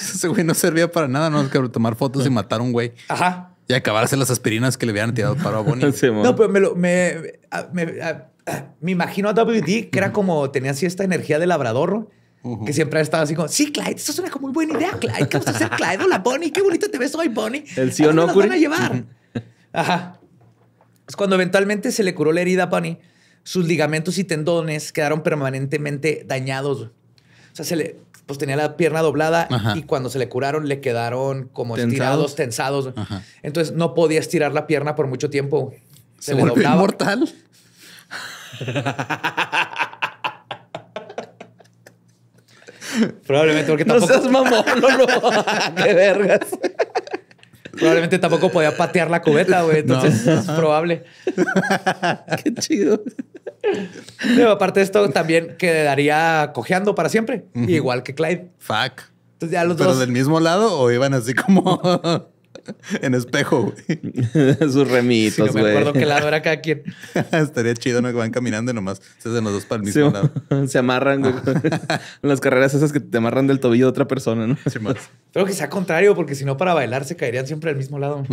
Ese güey no servía para nada, no es que tomar fotos y matar a un güey. Ajá. Y acabarse las aspirinas que le hubieran tirado paro a Bonnie. Sí, no, pero me imagino a WD, que era como... Tenía así esta energía de labrador, que siempre ha estado así como... Sí, Clyde, eso suena como muy buena idea, Clyde. ¿Qué vamos a hacer, Clyde? Hola, Bonnie. Qué bonita te ves hoy, Bonnie. El sí o no, nos van a llevar. Ajá. Cuando eventualmente se le curó la herida a Bonnie, sus ligamentos y tendones quedaron permanentemente dañados. O sea, pues tenía la pierna doblada. Ajá. Y cuando se le curaron, le quedaron como ¿tensados? Estirados, tensados. Ajá. Entonces no podía estirar la pierna por mucho tiempo. Se le volvió doblaba. Inmortal. Probablemente porque tampoco... No seas mamón, no. ¡Qué vergas! Probablemente tampoco podía patear la cubeta, güey. Entonces no. Es probable. Qué chido. Pero aparte de esto, también quedaría cojeando para siempre. Igual que Clyde. Fuck. Entonces ya los dos... ¿Pero del mismo lado o iban así como en espejo, güey? Sus remitos, güey. Sí, no me acuerdo qué lado era cada quien. Estaría chido, ¿no? Que van caminando y nomás se hacen los dos para el mismo lado. Se amarran, güey. En las carreras esas que te amarran del tobillo de otra persona, ¿no? Sí, más. Pero que sea contrario, porque si no, para bailar se caerían siempre al mismo lado.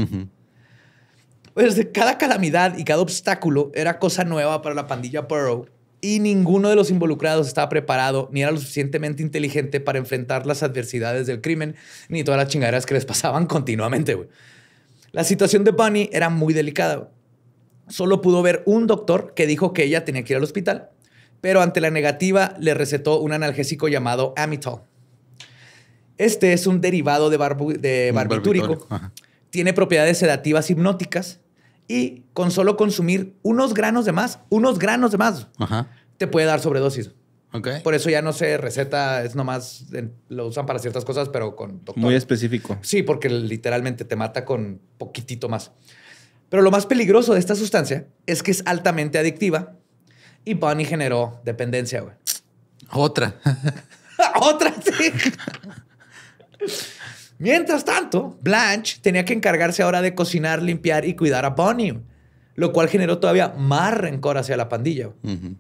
Pues, cada calamidad y cada obstáculo era cosa nueva para la pandilla Barrow y ninguno de los involucrados estaba preparado ni era lo suficientemente inteligente para enfrentar las adversidades del crimen ni todas las chingaderas que les pasaban continuamente, güey. La situación de Bonnie era muy delicada. Solo pudo ver un doctor que dijo que ella tenía que ir al hospital, pero ante la negativa le recetó un analgésico llamado Amitol. Este es un derivado de barbitúrico. Tiene propiedades sedativas hipnóticas y con solo consumir unos granos de más, ajá, te puede dar sobredosis. Okay. Por eso ya no se receta, es nomás, lo usan para ciertas cosas, pero con doctor. Muy específico. Sí, porque literalmente te mata con poquitito más. Pero lo más peligroso de esta sustancia es que es altamente adictiva y Bonnie generó dependencia, güey. Otra. Otra, sí. Mientras tanto, Blanche tenía que encargarse ahora de cocinar, limpiar y cuidar a Bonnie, lo cual generó todavía más rencor hacia la pandilla. Uh-huh.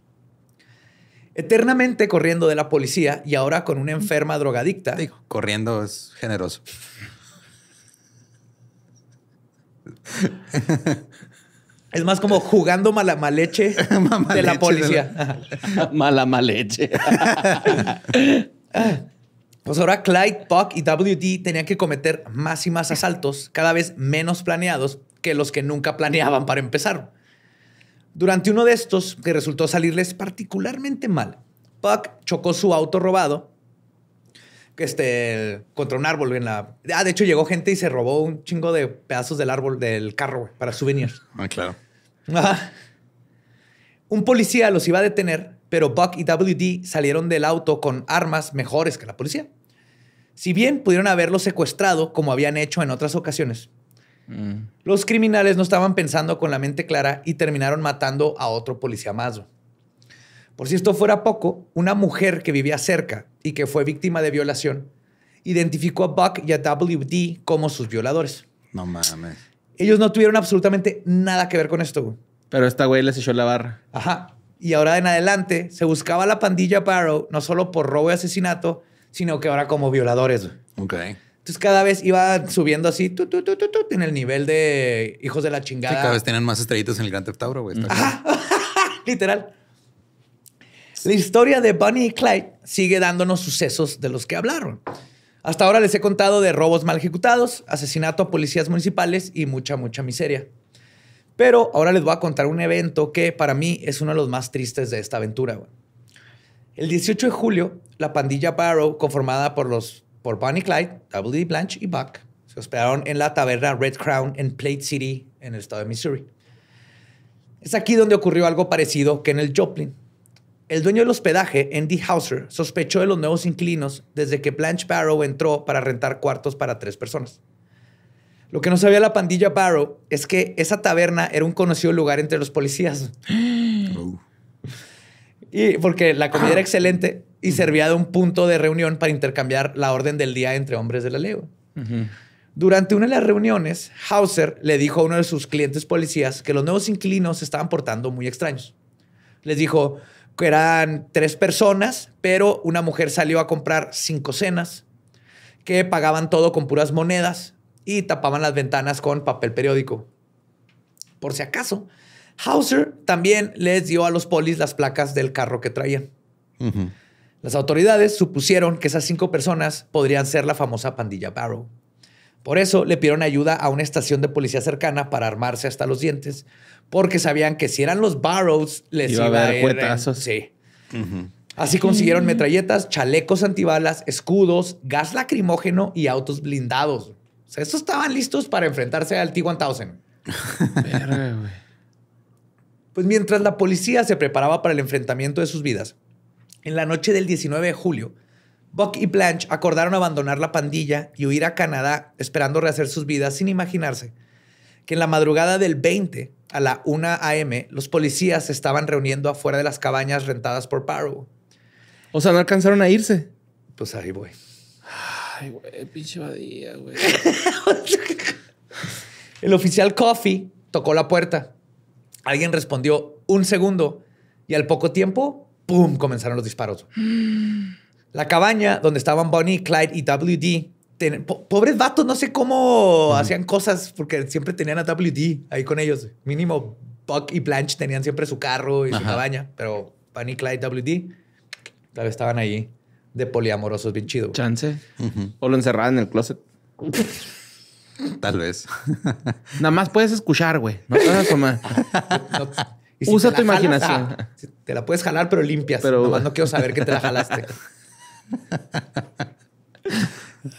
Eternamente corriendo de la policía y ahora con una enferma drogadicta. Digo, corriendo es generoso. Es más como jugando malamaleche de la policía. Malamaleche. Pues ahora Clyde, Buck y W.D. tenían que cometer más y más asaltos, cada vez menos planeados que los que nunca planeaban para empezar. Durante uno de estos, que resultó salirles particularmente mal, Buck chocó su auto robado contra un árbol. De hecho, llegó gente y se robó un chingo de pedazos del árbol del carro para souvenirs. Ah, claro. Un policía los iba a detener, pero Buck y W.D. salieron del auto con armas mejores que la policía. Si bien pudieron haberlo secuestrado, como habían hecho en otras ocasiones, los criminales no estaban pensando con la mente clara y terminaron matando a otro policía más. Por si esto fuera poco, una mujer que vivía cerca y que fue víctima de violación identificó a Buck y a W.D. como sus violadores. No mames. Ellos no tuvieron absolutamente nada que ver con esto, güey. Pero esta güey les echó la barra. Ajá. Y ahora en adelante se buscaba a la pandilla Barrow no solo por robo y asesinato, sino que ahora como violadores. Ok. Entonces cada vez iba subiendo así en el nivel de hijos de la chingada. Sí, cada vez tienen más estrellitas en el Grand Theft Auto, güey. Ajá. Literal. La historia de Bonnie y Clyde sigue dándonos sucesos de los que hablaron. Hasta ahora les he contado de robos mal ejecutados, asesinato a policías municipales y mucha, mucha miseria. Pero ahora les voy a contar un evento que para mí es uno de los más tristes de esta aventura. El 18 de julio, la pandilla Barrow, conformada por Bonnie Clyde, W.D. Blanche y Buck, se hospedaron en la taberna Red Crown en Plate City, en el estado de Missouri. Es aquí donde ocurrió algo parecido que en el Joplin. El dueño del hospedaje, Andy Hauser, sospechó de los nuevos inquilinos desde que Blanche Barrow entró para rentar cuartos para 3 personas. Lo que no sabía la pandilla Barrow es que esa taberna era un conocido lugar entre los policías. Y porque la comida era excelente y servía de un punto de reunión para intercambiar la orden del día entre hombres de la ley. Uh-huh. Durante una de las reuniones, Hauser le dijo a uno de sus clientes policías que los nuevos inquilinos se estaban portando muy extraños. Les dijo que eran 3 personas, pero una mujer salió a comprar 5 cenas, que pagaban todo con puras monedas, y tapaban las ventanas con papel periódico. Por si acaso, Hauser también les dio a los polis las placas del carro que traían. Uh-huh. Las autoridades supusieron que esas 5 personas podrían ser la famosa pandilla Barrow. Por eso le pidieron ayuda a una estación de policía cercana para armarse hasta los dientes, porque sabían que si eran los Barrows, les iba a dar cuetazos. Sí. Uh-huh. Así consiguieron metralletas, chalecos antibalas, escudos, gas lacrimógeno y autos blindados. O sea, estos estaban listos para enfrentarse al T-1000. Pues mientras la policía se preparaba para el enfrentamiento de sus vidas, en la noche del 19 de julio, Buck y Blanche acordaron abandonar la pandilla y huir a Canadá esperando rehacer sus vidas sin imaginarse que en la madrugada del 20 a la 1 a.m. los policías se estaban reuniendo afuera de las cabañas rentadas por Barrow. O sea, no alcanzaron a irse. Pues ahí voy. Ay, güey, pinche badía, güey. El oficial Coffee tocó la puerta. Alguien respondió un segundo y al poco tiempo, ¡pum!, comenzaron los disparos. La cabaña donde estaban Bonnie, Clyde y W.D. Pobres vatos, no sé cómo hacían cosas porque siempre tenían a W.D. ahí con ellos. Mínimo, Buck y Blanche tenían siempre su carro y su cabaña, pero Bonnie, Clyde y W.D. tal vez estaban ahí de poliamorosos bien chido. Chance. O lo encerraban en el closet. Tal vez. Nada más puedes escuchar, güey. No te vas a tomar. Si usa tu imaginación. Jalas, te la puedes jalar, pero limpias. Pero nomás no quiero saber que te la jalaste.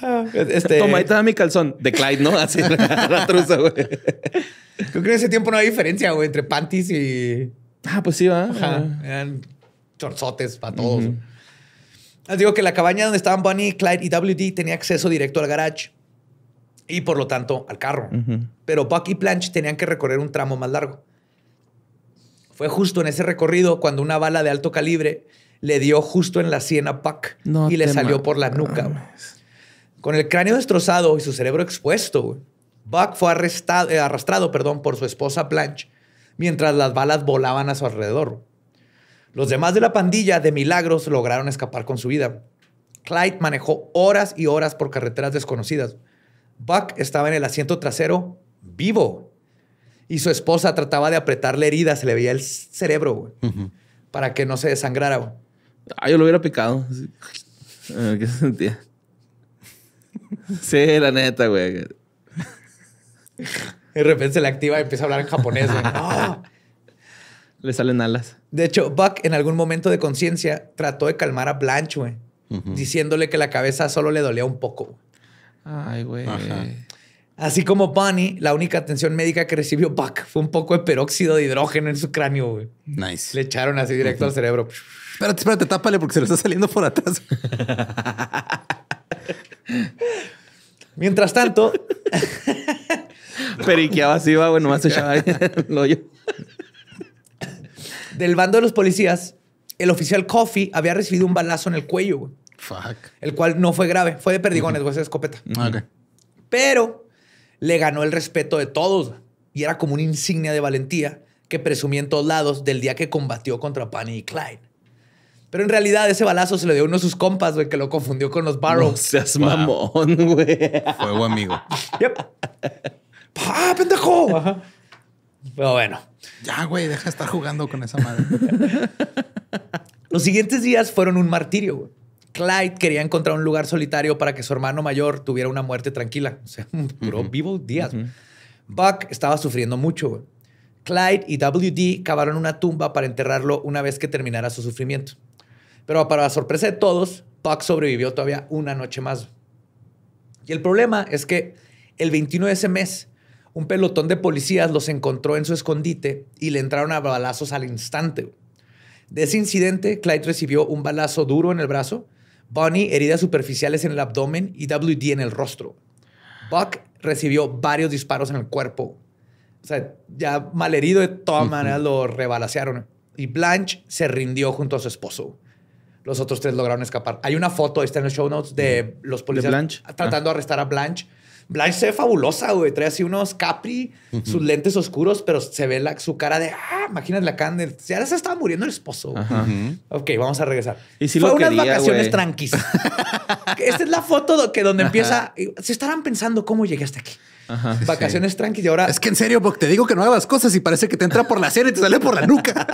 Toma, ahí te da mi calzón. De Clyde, ¿no? Así la truza, güey. Creo que en ese tiempo no había diferencia, güey, entre panties y... Ah, pues sí, va. Eran chorzotes para todos. Les digo que la cabaña donde estaban Bonnie, Clyde y W.D. tenía acceso directo al garage y, por lo tanto, al carro. Pero Buck y Blanche tenían que recorrer un tramo más largo. Fue justo en ese recorrido cuando una bala de alto calibre le dio justo en la sien a Buck y le salió por la nuca. Con el cráneo destrozado y su cerebro expuesto, Buck fue arrastrado por su esposa Blanche mientras las balas volaban a su alrededor. Los demás de la pandilla, de milagros, lograron escapar con su vida. Clyde manejó horas y horas por carreteras desconocidas. Buck estaba en el asiento trasero, vivo. Y su esposa trataba de apretarle heridas. Se le veía el cerebro, güey, para que no se desangrara, güey. Ah, yo lo hubiera picado. ¿Qué se sentía? Sí, la neta, güey. De repente se le activa y empieza a hablar en japonés, güey. ¡Oh! Le salen alas. De hecho, Buck en algún momento de conciencia trató de calmar a Blanche, güey, diciéndole que la cabeza solo le dolía un poco. Ay, güey. Así como Bonnie, la única atención médica que recibió Buck fue un poco de peróxido de hidrógeno en su cráneo, güey. Nice. Le echaron así directo al cerebro. Espérate, espérate, tápale porque se le está saliendo por atrás. Mientras tanto... Periqueaba así, va, bueno, más echaba el hoyo. Del bando de los policías, el oficial Coffey había recibido un balazo en el cuello, güey. Fuck. El cual no fue grave. Fue de perdigones, güey, esa escopeta. Pero le ganó el respeto de todos. Y era como una insignia de valentía que presumía en todos lados del día que combatió contra Bonnie y Clyde. Pero en realidad ese balazo se lo dio uno de sus compas, güey, que lo confundió con los Barrow. No seas mamón, güey. Fuego amigo. ¡Ah, pendejo! Pero bueno. Ya, güey, deja de estar jugando con esa madre. Los siguientes días fueron un martirio, güey. Clyde quería encontrar un lugar solitario para que su hermano mayor tuviera una muerte tranquila. O sea, duró vivos días. Buck estaba sufriendo mucho, güey. Clyde y W.D. cavaron una tumba para enterrarlo una vez que terminara su sufrimiento. Pero para la sorpresa de todos, Buck sobrevivió todavía una noche más. Y el problema es que el 21 de ese mes, un pelotón de policías los encontró en su escondite y le entraron a balazos al instante. De ese incidente, Clyde recibió un balazo duro en el brazo, Bonnie heridas superficiales en el abdomen y W.D. en el rostro. Buck recibió varios disparos en el cuerpo. O sea, ya malherido de todas maneras lo rebalacearon. Y Blanche se rindió junto a su esposo. Los otros tres lograron escapar. Hay una foto, ahí está en los show notes, de los policías tratando de arrestar a Blanche. Blanche se ve fabulosa, güey. Trae así unos capri, sus lentes oscuros, pero se ve su cara de... Ah, imagínate la candel. Si ahora se estaba muriendo el esposo. Ok, vamos a regresar. ¿Y si fue unas vacaciones tranquis. Esta es la foto que donde empieza... Se estarán pensando cómo llegué hasta aquí. Vacaciones tranquis y ahora... Es que en serio, porque te digo que no hagas cosas y parece que te entra por la sien y te sale por la nuca.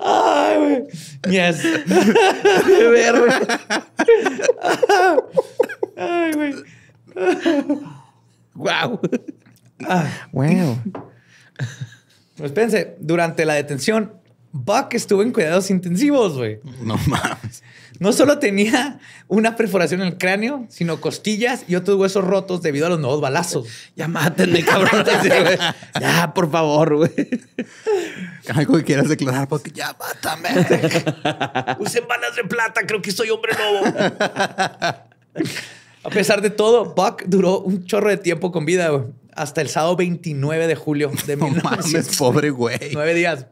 Ay, güey. Yes. De verga. Ay, güey. Wow. Ah, wow. Pues pensé, durante la detención, Buck estuvo en cuidados intensivos, güey. No mames. No solo tenía una perforación en el cráneo, sino costillas y otros huesos rotos debido a los nuevos balazos. Ya mátenme, cabrón. Ya, por favor, güey. Algo que quieras declarar, porque ya mátame. Usen balas de plata, creo que soy hombre lobo. A pesar de todo, Buck duró un chorro de tiempo con vida, güey. Hasta el sábado 29 de julio de 1933. Pobre güey. 9 días.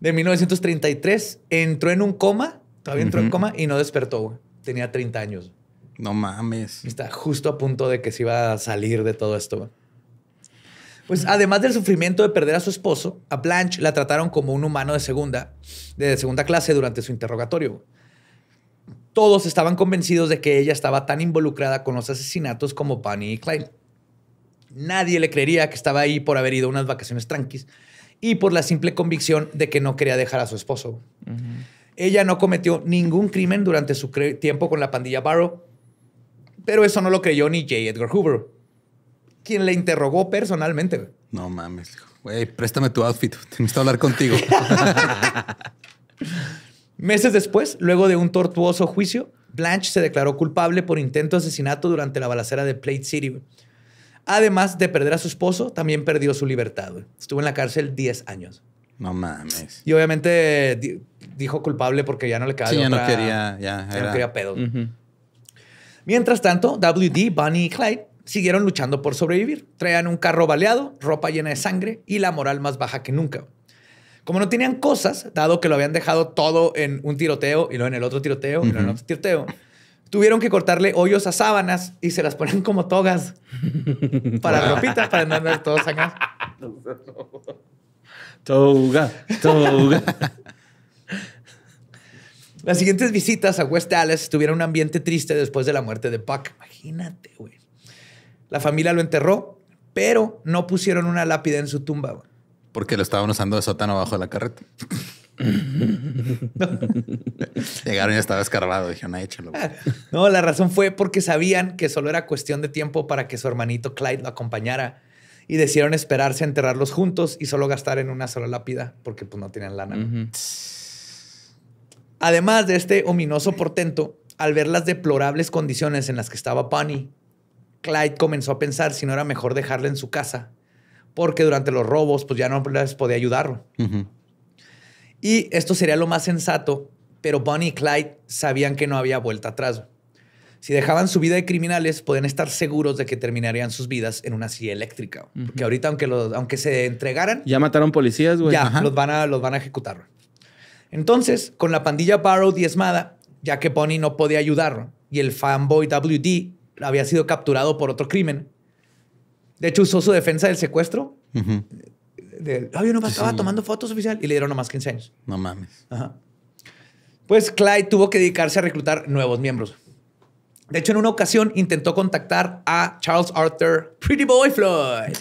De 1933, entró en un coma. Todavía entró en coma y no despertó, güey. Tenía 30 años. No mames. Está justo a punto de que se iba a salir de todo esto, güey. Pues además del sufrimiento de perder a su esposo, a Blanche la trataron como un humano de segunda clase durante su interrogatorio, güey. Todos estaban convencidos de que ella estaba tan involucrada con los asesinatos como Bonnie y Clyde. Nadie le creería que estaba ahí por haber ido a unas vacaciones tranquis y por la simple convicción de que no quería dejar a su esposo, güey. Ella no cometió ningún crimen durante su tiempo con la pandilla Barrow, pero eso no lo creyó ni J. Edgar Hoover, quien le interrogó personalmente. No mames, güey, préstame tu outfit. Necesito hablar contigo. Meses después, luego de un tortuoso juicio, Blanche se declaró culpable por intento de asesinato durante la balacera de Plate City. Además de perder a su esposo, también perdió su libertad. Estuvo en la cárcel 10 años. No mames. Y obviamente dijo culpable porque ya no le quedaba de otra. Ya no quería pedo. Mientras tanto, W.D., Bonnie y Clyde siguieron luchando por sobrevivir. Traían un carro baleado, ropa llena de sangre y la moral más baja que nunca. Como no tenían cosas, dado que lo habían dejado todo en un tiroteo y luego en el otro tiroteo y luego en el otro tiroteo, tuvieron que cortarle hoyos a sábanas y se las ponen como togas para ropitas, para no andar todos sangrados. Toga, toga. Las siguientes visitas a West Dallas tuvieron un ambiente triste después de la muerte de Buck. Imagínate, güey. La familia lo enterró, pero no pusieron una lápida en su tumba, güey. Porque lo estaban usando de sótano abajo de la carreta. Llegaron y estaba escarbado. Dijeron, ah, échalo. No, la razón fue porque sabían que solo era cuestión de tiempo para que su hermanito Clyde lo acompañara y decidieron esperarse a enterrarlos juntos y solo gastar en una sola lápida porque pues no tenían lana. Además de este ominoso portento, al ver las deplorables condiciones en las que estaba Bonnie, Clyde comenzó a pensar si no era mejor dejarla en su casa porque durante los robos pues ya no les podía ayudar. Y esto sería lo más sensato, pero Bonnie y Clyde sabían que no había vuelta atrás. Si dejaban su vida de criminales, podían estar seguros de que terminarían sus vidas en una silla eléctrica. Porque ahorita, aunque se entregaran... Ya mataron policías, güey. Ya, los van a ejecutar. Entonces, con la pandilla Barrow diezmada, ya que Bonnie no podía ayudar y el fanboy W.D. había sido capturado por otro crimen. De hecho, usó su defensa del secuestro. Yo no estaba tomando fotos oficial y le dieron nomás 15 años. No mames. Pues Clyde tuvo que dedicarse a reclutar nuevos miembros. De hecho, en una ocasión intentó contactar a Charles Arthur Pretty Boy Floyd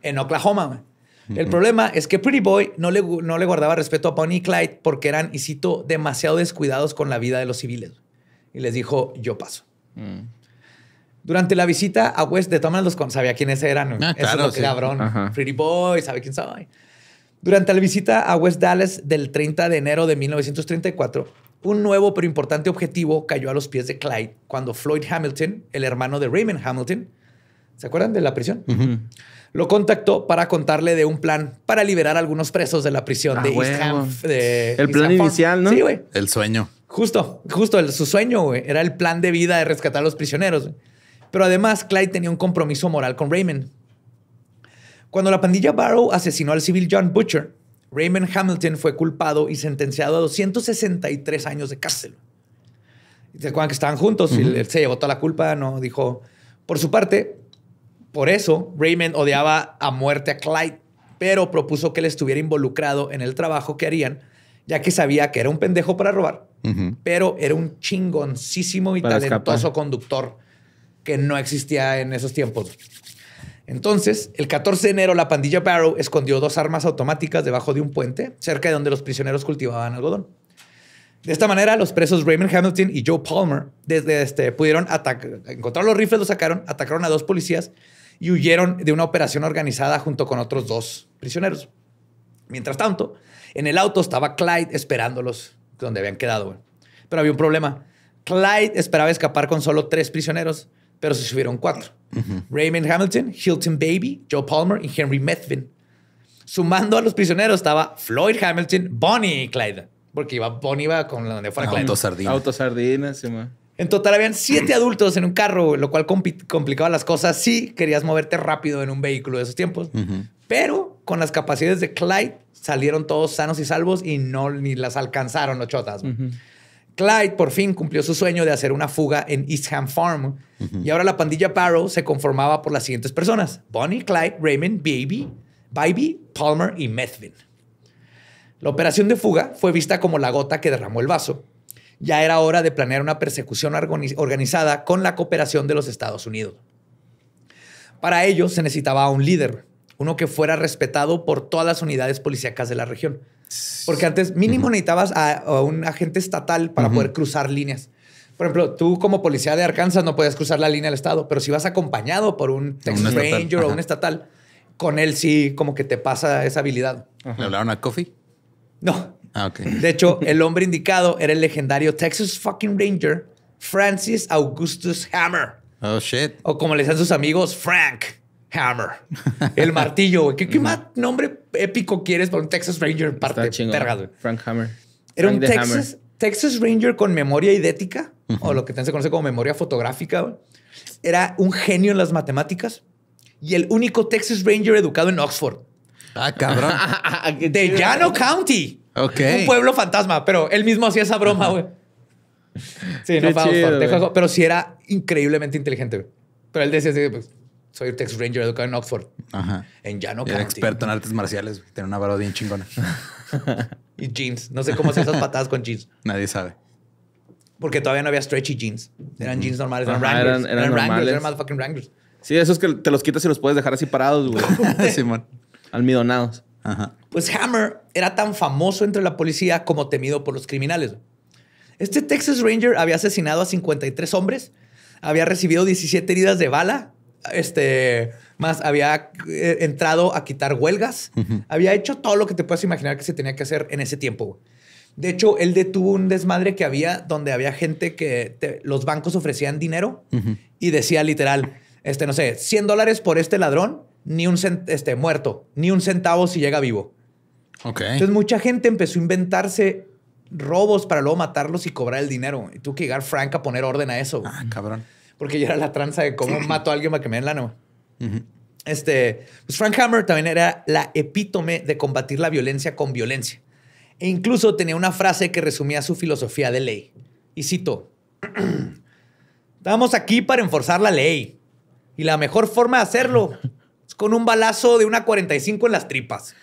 en Oklahoma. El problema es que Pretty Boy no le guardaba respeto a Bonnie y Clyde porque eran, y cito, demasiado descuidados con la vida de los civiles. Y les dijo, yo paso. Durante la visita a West, de todas maneras sabía quiénes eran. Ah, claro, eso es lo que cabrón. Pretty Boy, sabe quién sabe. Durante la visita a West Dallas del 30 de enero de 1934, un nuevo pero importante objetivo cayó a los pies de Clyde cuando Floyd Hamilton, el hermano de Raymond Hamilton, ¿se acuerdan de la prisión? Lo contactó para contarle de un plan para liberar a algunos presos de la prisión de Eastham. El plan inicial, ¿no? Sí, güey. El sueño. Justo, su sueño, güey. Era el plan de vida de rescatar a los prisioneros, güey. Pero además, Clyde tenía un compromiso moral con Raymond. Cuando la pandilla Barrow asesinó al civil John Butcher, Raymond Hamilton fue culpado y sentenciado a 263 años de cárcel. ¿Se acuerdan que estaban juntos? Y él se llevó toda la culpa, ¿no? Dijo... Por su parte, por eso, Raymond odiaba a muerte a Clyde, pero propuso que él estuviera involucrado en el trabajo que harían, ya que sabía que era un pendejo para robar, pero era un chingoncísimo y talentoso conductor que no existía en esos tiempos. Entonces, el 14 de enero, la pandilla Barrow escondió 2 armas automáticas debajo de un puente, cerca de donde los prisioneros cultivaban algodón. De esta manera, los presos Raymond Hamilton y Joe Palmer pudieron encontrar los rifles, los sacaron, atacaron a 2 policías y huyeron de una operación organizada junto con otros 2 prisioneros. Mientras tanto, en el auto estaba Clyde esperándolos donde habían quedado. Pero había un problema. Clyde esperaba escapar con solo 3 prisioneros, pero se subieron 4. Raymond Hamilton, Hilton Baby, Joe Palmer y Henry Methvin. Sumando a los prisioneros estaba Floyd Hamilton, Bonnie y Clyde. Porque Bonnie iba con donde fuera Clyde. Autosardinas. Sí, en total habían 7 adultos en un carro, lo cual complicaba las cosas si querías moverte rápido en un vehículo de esos tiempos. Pero con las capacidades de Clyde salieron todos sanos y salvos y ni las alcanzaron los chotas. Clyde por fin cumplió su sueño de hacer una fuga en Eastham Farm. Y ahora la pandilla Barrow se conformaba por las siguientes personas. Bonnie, Clyde, Raymond, Baby, Palmer y Methvin. La operación de fuga fue vista como la gota que derramó el vaso. Ya era hora de planear una persecución organizada con la cooperación de los Estados Unidos. Para ello se necesitaba un líder, uno que fuera respetado por todas las unidades policíacas de la región. Porque antes mínimo necesitabas a un agente estatal para poder cruzar líneas. Por ejemplo, tú como policía de Arkansas no podías cruzar la línea del estado, pero si vas acompañado por un Texas Ranger o un estatal, con él sí como que te pasa esa habilidad. ¿Le hablaron a Coffee? No. Ah, ok. De hecho, el hombre indicado era el legendario Texas fucking Ranger Francis Augustus Hamer. Oh, shit. O como le decían sus amigos, Frank Hammer. El martillo, güey. ¿Qué más nombre épico quieres para un Texas Ranger en parte? Perra, Frank Hammer. Era Frank un Texas Ranger con memoria idética, o lo que se conoce como memoria fotográfica, güey. Era un genio en las matemáticas y el único Texas Ranger educado en Oxford. Ah, cabrón. De Llano County. Ok. Un pueblo fantasma, pero él mismo hacía esa broma, güey. Sí, no fue Oxford, Texas, pero sí era increíblemente inteligente, güey. Pero él decía así, pues, soy el Texas Ranger educado en Oxford. Ajá. En Llano County. Era experto en artes marciales. Tiene una barba bien chingona. Y jeans. No sé cómo hacer esas patadas con jeans. Nadie sabe. Porque todavía no había stretchy jeans. Eran jeans normales. Eran Wranglers. Eran Wranglers. Eran motherfucking Wranglers. Sí, esos que te los quitas y los puedes dejar así parados, güey. Simón. Almidonados. Ajá. Pues Hammer era tan famoso entre la policía como temido por los criminales. Este Texas Ranger había asesinado a 53 hombres. Había recibido 17 heridas de bala. Más había entrado a quitar huelgas. Había hecho todo lo que te puedas imaginar que se tenía que hacer en ese tiempo. De hecho, él detuvo un desmadre que había donde había gente que los bancos ofrecían dinero y decía literal, no sé, $100 por este ladrón, ni un muerto, ni un centavo si llega vivo. Okay. Entonces mucha gente empezó a inventarse robos para luego matarlos y cobrar el dinero. Y tuvo que llegar Frank a poner orden a eso. Ah, cabrón. Porque ya era la tranza de cómo mato a alguien para que me den lana. Pues Frank Hammer también era la epítome de combatir la violencia con violencia. E incluso tenía una frase que resumía su filosofía de ley. Y cito, estamos aquí para enforzar la ley. Y la mejor forma de hacerlo es con un balazo de una 45 en las tripas.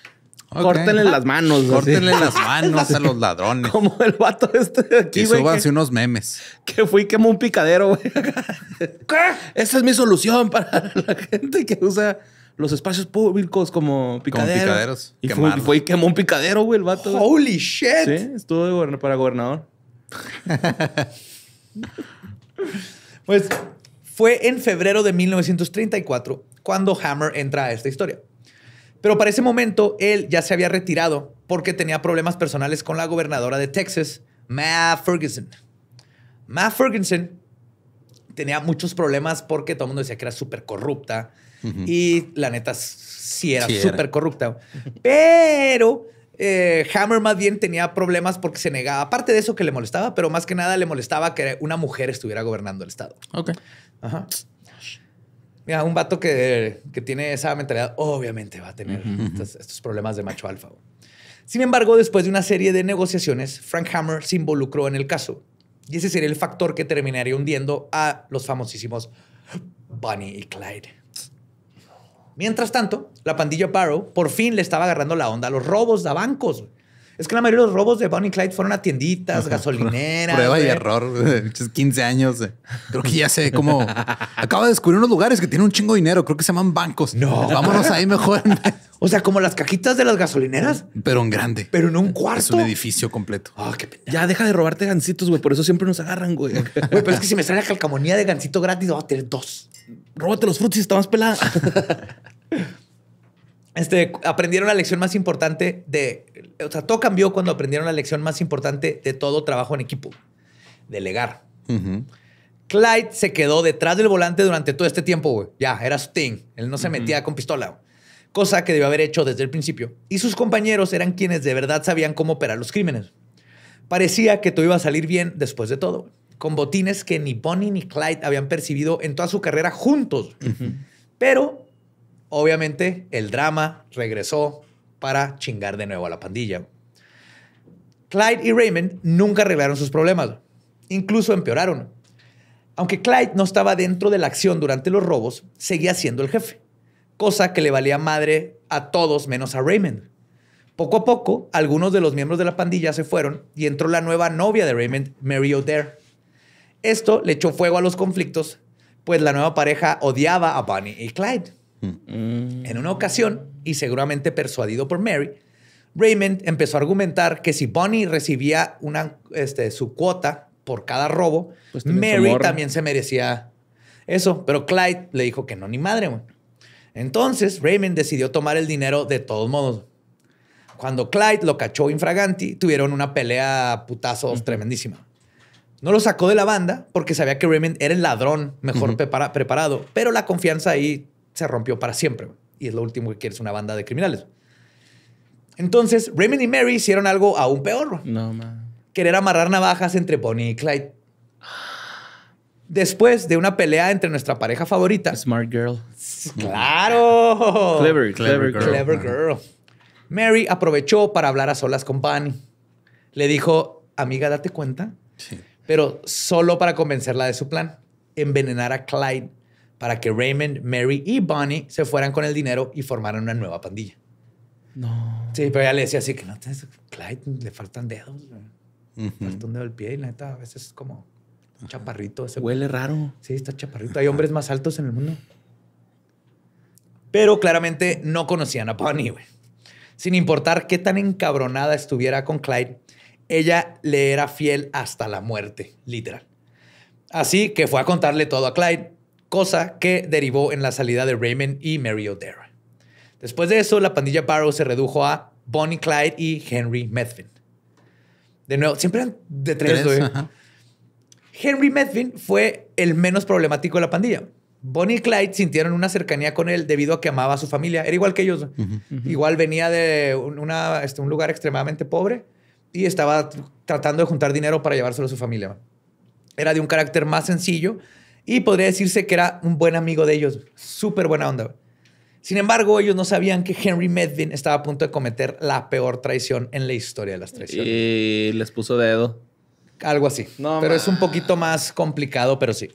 Okay. Córtenle las manos. Córtenle las manos a los ladrones. Como el vato este de aquí, güey. Y súbanse unos memes. Que fui y quemó un picadero, güey. ¿Qué? Esa es mi solución para la gente que usa los espacios públicos como picaderos. Como picaderos. Y fue y quemó un picadero, güey, el vato. ¡Holy shit! Sí, estuvo para gobernador. Pues fue en febrero de 1934 cuando Hammer entra a esta historia. Pero para ese momento, él ya se había retirado porque tenía problemas personales con la gobernadora de Texas, Ma Ferguson. Ma Ferguson tenía muchos problemas porque todo el mundo decía que era súper corrupta. Y la neta, sí era súper corrupta. Pero Hammer más bien tenía problemas porque se negaba. Aparte de eso que le molestaba, pero más que nada le molestaba que una mujer estuviera gobernando el estado. Ok. Ajá. Mira, un vato que tiene esa mentalidad obviamente va a tener estos problemas de macho alfa. Sin embargo, después de una serie de negociaciones, Frank Hammer se involucró en el caso. Y ese sería el factor que terminaría hundiendo a los famosísimos Bonnie y Clyde. Mientras tanto, la pandilla Barrow por fin le estaba agarrando la onda a los robos de bancos. Es que la mayoría de los robos de Bonnie y Clyde fueron a tienditas, gasolineras. Prueba y error. 15 años. Creo que ya sé cómo. Acabo de descubrir unos lugares que tienen un chingo de dinero. Creo que se llaman bancos. No. Vámonos ahí mejor. O sea, como las cajitas de las gasolineras. Pero en grande. Pero en un cuarto. Es un edificio completo. Oh, qué pena. Ya deja de robarte gancitos, güey. Por eso siempre nos agarran, güey. Pero es que si me sale la calcamonía de gancito gratis, voy a tener dos. Róbate los frutos y está más pelada. Aprendieron la lección más importante de... O sea, todo cambió cuando aprendieron la lección más importante de todo trabajo en equipo. Delegar. Clyde se quedó detrás del volante durante todo este tiempo, güey. Ya, era su thing. Él no se metía con pistola, güey. Cosa que debió haber hecho desde el principio. Y sus compañeros eran quienes de verdad sabían cómo operar los crímenes. Parecía que todo iba a salir bien después de todo, güey. Con botines que ni Bonnie ni Clyde habían percibido en toda su carrera juntos. Pero... obviamente, el drama regresó para chingar de nuevo a la pandilla. Clyde y Raymond nunca arreglaron sus problemas. Incluso empeoraron. Aunque Clyde no estaba dentro de la acción durante los robos, seguía siendo el jefe. Cosa que le valía madre a todos menos a Raymond. Poco a poco, algunos de los miembros de la pandilla se fueron y entró la nueva novia de Raymond, Mary O'Dare. Esto le echó fuego a los conflictos, pues la nueva pareja odiaba a Bonnie y Clyde. En una ocasión, y seguramente persuadido por Mary, Raymond empezó a argumentar que si Bonnie recibía una, su cuota por cada robo, pues Mary también se merecía eso. Pero Clyde le dijo que no, ni madre, güey. Entonces Raymond decidió tomar el dinero de todos modos. Cuando Clyde lo cachó infraganti, tuvieron una pelea putazos tremendísima. No lo sacó de la banda porque sabía que Raymond era el ladrón mejor preparado, pero la confianza ahí se rompió para siempre. Y es lo último que quieres, una banda de criminales. Entonces, Raymond y Mary hicieron algo aún peor. No, man. Querer amarrar navajas entre Bonnie y Clyde. Después de una pelea entre nuestra pareja favorita... Smart girl. ¡Claro! Clever girl. Mary aprovechó para hablar a solas con Bonnie. Le dijo, amiga, date cuenta. Sí. Pero solo para convencerla de su plan. Envenenar a Clyde para que Raymond, Mary y Bonnie se fueran con el dinero y formaran una nueva pandilla. No. Sí, pero ella le decía así que no, Clyde, le faltan dedos. Le falta un dedo al pie y la neta a veces es como un chaparrito. Ese huele raro. Sí, está chaparrito. Hay hombres más altos en el mundo. Pero claramente no conocían a Bonnie, güey. Sin importar qué tan encabronada estuviera con Clyde, ella le era fiel hasta la muerte, literal. Así que fue a contarle todo a Clyde, cosa que derivó en la salida de Raymond y Mary O'Dare. Después de eso, la pandilla Barrow se redujo a Bonnie, Clyde y Henry Methvin. De nuevo, siempre eran de tres. Henry Methvin fue el menos problemático de la pandilla. Bonnie y Clyde sintieron una cercanía con él debido a que amaba a su familia. Era igual que ellos. Igual venía de un lugar extremadamente pobre y estaba tratando de juntar dinero para llevárselo a su familia. Era de un carácter más sencillo y podría decirse que era un buen amigo de ellos. Súper buena onda. Sin embargo, ellos no sabían que Henry Methvin estaba a punto de cometer la peor traición en la historia de las traiciones. Y les puso dedo. Algo así. No, pero es un poquito más complicado, pero sí.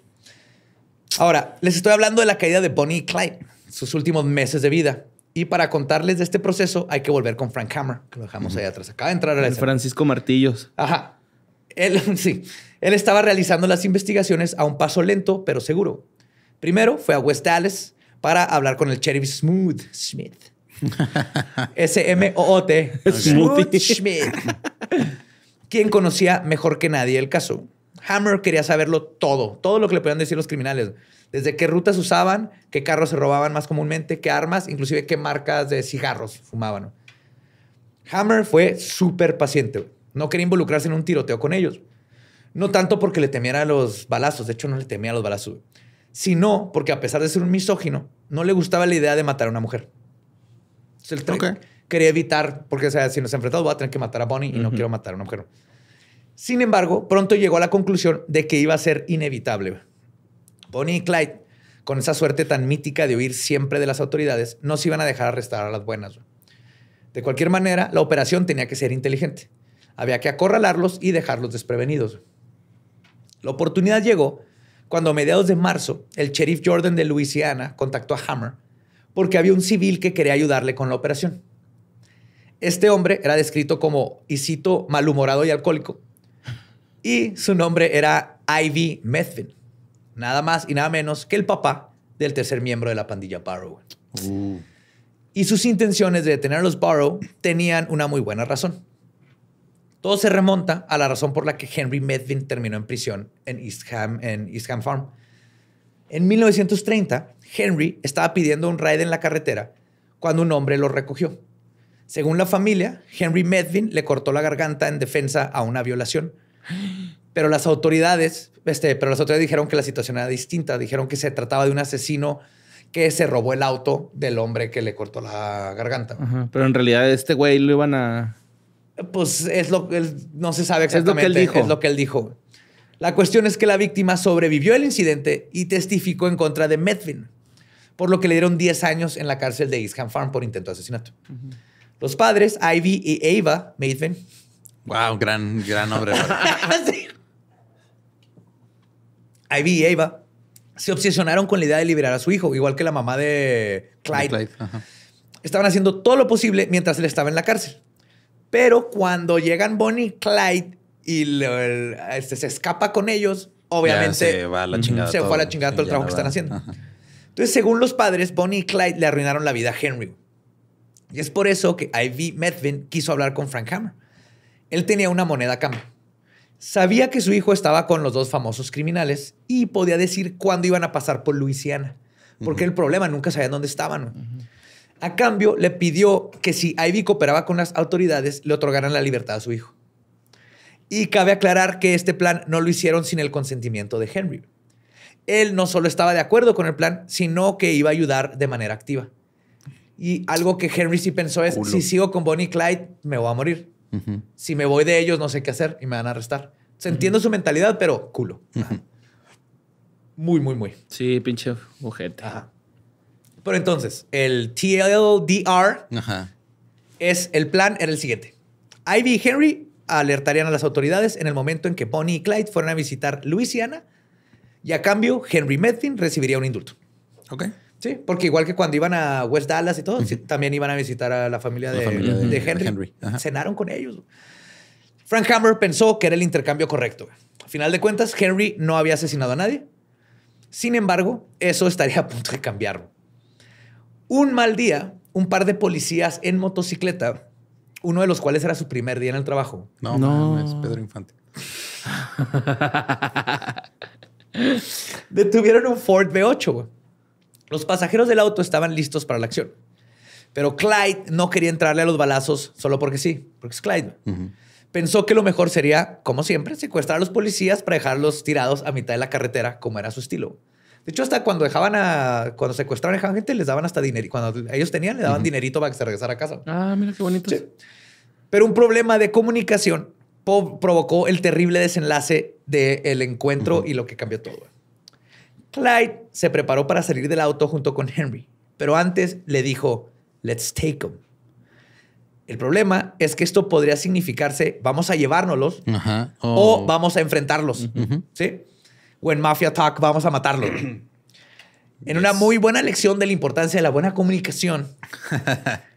Ahora, les estoy hablando de la caída de Bonnie y Clyde, sus últimos meses de vida. Y para contarles de este proceso, hay que volver con Frank Hammer, que lo dejamos ahí atrás. Acaba de entrar a la escena. Francisco Martillos. Ajá. Él estaba realizando las investigaciones a un paso lento, pero seguro. Primero fue a West Dallas para hablar con el sheriff Smith. S-M-O-O-T. Smooth Smith. Quien conocía mejor que nadie el caso. Hammer quería saberlo todo. Todo lo que le podían decir los criminales. Desde qué rutas usaban, qué carros se robaban más comúnmente, qué armas, inclusive qué marcas de cigarros fumaban. Hammer fue súper paciente. No quería involucrarse en un tiroteo con ellos. No tanto porque le temiera los balazos. De hecho, no le temía los balazos. Sino porque a pesar de ser un misógino, no le gustaba la idea de matar a una mujer. Entonces, el quería evitar, porque o sea, si nos enfrentamos voy a tener que matar a Bonnie y no quiero matar a una mujer. Sin embargo, pronto llegó a la conclusión de que iba a ser inevitable. Bonnie y Clyde, con esa suerte tan mítica de huir siempre de las autoridades, no se iban a dejar arrestar a las buenas. De cualquier manera, la operación tenía que ser inteligente. Había que acorralarlos y dejarlos desprevenidos. La oportunidad llegó cuando a mediados de marzo, el sheriff Jordan de Louisiana contactó a Hammer porque había un civil que quería ayudarle con la operación. Este hombre era descrito como, y cito, malhumorado y alcohólico, y su nombre era Ivy Methvin, nada más y nada menos que el papá del tercer miembro de la pandilla Barrow. Y sus intenciones de detener a los Barrow tenían una muy buena razón. Todo se remonta a la razón por la que Henry Methvin terminó en prisión en Eastham Farm. En 1930, Henry estaba pidiendo un raid en la carretera cuando un hombre lo recogió. Según la familia, Henry Methvin le cortó la garganta en defensa a una violación. Pero las autoridades, dijeron que la situación era distinta. Dijeron que se trataba de un asesino que se robó el auto del hombre que le cortó la garganta. Ajá, pero en realidad este güey lo iban a... Pues es lo que no se sabe exactamente. Es lo que él dijo. La cuestión es que la víctima sobrevivió al incidente y testificó en contra de Methvin, por lo que le dieron 10 años en la cárcel de Eastham Farm por intento de asesinato. Los padres, Ivy y Ava Methvin. Wow, gran nombre. Sí. Ivy y Ava se obsesionaron con la idea de liberar a su hijo, igual que la mamá de Clyde. Estaban haciendo todo lo posible mientras él estaba en la cárcel. Pero cuando llegan Bonnie, Clyde y se escapa con ellos, obviamente ya se va a la chingada todo a la chingada todo el trabajo que están haciendo. Entonces, según los padres, Bonnie y Clyde le arruinaron la vida a Henry. Y es por eso que Ivy Methvin quiso hablar con Frank Hammer. Él tenía una moneda a cambio. Sabía que su hijo estaba con los dos famosos criminales y podía decir cuándo iban a pasar por Luisiana. Porque el problema, nunca sabían dónde estaban. A cambio, le pidió que si Ivy cooperaba con las autoridades, le otorgaran la libertad a su hijo. Y cabe aclarar que este plan no lo hicieron sin el consentimiento de Henry. Él no solo estaba de acuerdo con el plan, sino que iba a ayudar de manera activa. Y algo que Henry sí pensó es, si sigo con Bonnie y Clyde, me voy a morir. Si me voy de ellos, no sé qué hacer y me van a arrestar. Entiendo su mentalidad, pero culo. Muy. Sí, pinche ojete. Pero entonces, el TLDR es el plan, era el siguiente. Ivy y Henry alertarían a las autoridades en el momento en que Bonnie y Clyde fueran a visitar Luisiana y a cambio Henry Methvin recibiría un indulto. Ok. Sí, porque igual que cuando iban a West Dallas y todo, también iban a visitar a la familia de Henry. Cenaron con ellos. Frank Hammer pensó que era el intercambio correcto. Al final de cuentas, Henry no había asesinado a nadie. Sin embargo, eso estaría a punto de cambiarlo. Un mal día, un par de policías en motocicleta, uno de los cuales era su primer día en el trabajo. No, es Pedro Infante. Detuvieron un Ford V8, güey. Los pasajeros del auto estaban listos para la acción. Pero Clyde no quería entrarle a los balazos solo porque sí, porque es Clyde. Pensó que lo mejor sería, como siempre, secuestrar a los policías para dejarlos tirados a mitad de la carretera, como era su estilo. De hecho, hasta cuando secuestraban gente, les daban hasta dinero. Cuando ellos tenían, le daban dinerito para que se regresara a casa. Ah, mira qué bonito. Sí. Pero un problema de comunicación provocó el terrible desenlace del encuentro y lo que cambió todo. Clyde se preparó para salir del auto junto con Henry, pero antes le dijo, let's take them. El problema es que esto podría significarse, vamos a llevárnoslos o vamos a enfrentarlos. ¿Sí? O en Mafia Talk, vamos a matarlos. En una muy buena lección de la importancia de la buena comunicación,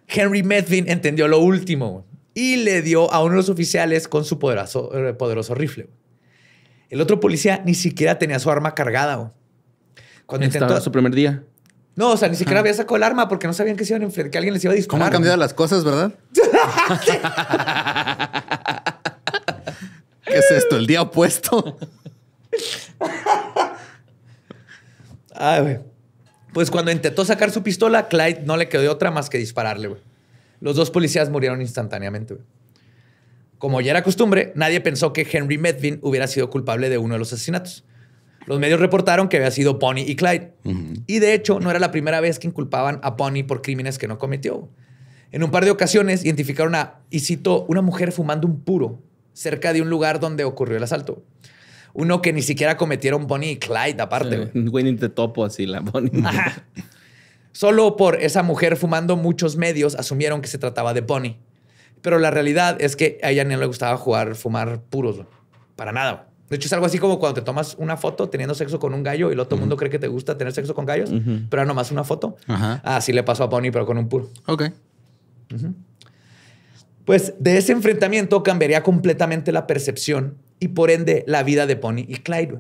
Henry Methvin entendió lo último y le dio a uno de los oficiales con su poderoso rifle. El otro policía ni siquiera tenía su arma cargada, cuando intentó su primer día. No, o sea, ni siquiera había sacado el arma porque no sabían que se iban a enfrentar, que alguien les iba a disparar. ¿Cómo han cambiado las cosas, verdad? ¿Qué es esto? ¿El día opuesto? Ay, güey. Pues cuando intentó sacar su pistola, Clyde no le quedó otra más que dispararle, güey. Los dos policías murieron instantáneamente, güey. Como ya era costumbre, nadie pensó que Henry Methvin hubiera sido culpable de uno de los asesinatos. Los medios reportaron que había sido Bonnie y Clyde. Y de hecho, no era la primera vez que inculpaban a Bonnie por crímenes que no cometió. En un par de ocasiones identificaron a, y cito, una mujer fumando un puro cerca de un lugar donde ocurrió el asalto. Uno que ni siquiera cometieron Bonnie y Clyde, aparte. Winnie the Topo, así la Bonnie. Solo por esa mujer fumando, muchos medios asumieron que se trataba de Bonnie. Pero la realidad es que a ella no le gustaba fumar puros. Para nada. De hecho, es algo así como cuando te tomas una foto teniendo sexo con un gallo y el otro mundo cree que te gusta tener sexo con gallos, pero era nomás una foto. Así le pasó a Bonnie, pero con un puro. Pues de ese enfrentamiento cambiaría completamente la percepción y por ende la vida de Bonnie y Clyde.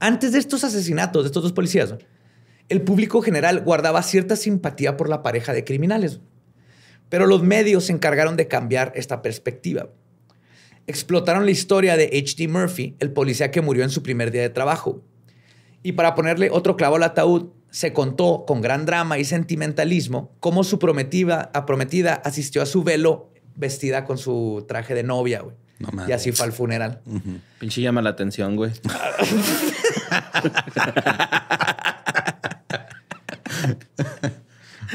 Antes de estos asesinatos, de estos dos policías, el público general guardaba cierta simpatía por la pareja de criminales. Pero los medios se encargaron de cambiar esta perspectiva. Explotaron la historia de H.D. Murphy, el policía que murió en su primer día de trabajo. Y para ponerle otro clavo al ataúd, se contó con gran drama y sentimentalismo cómo su prometida asistió a su velo vestida con su traje de novia, güey. No, y así fue al funeral. Pinche llama la atención, güey.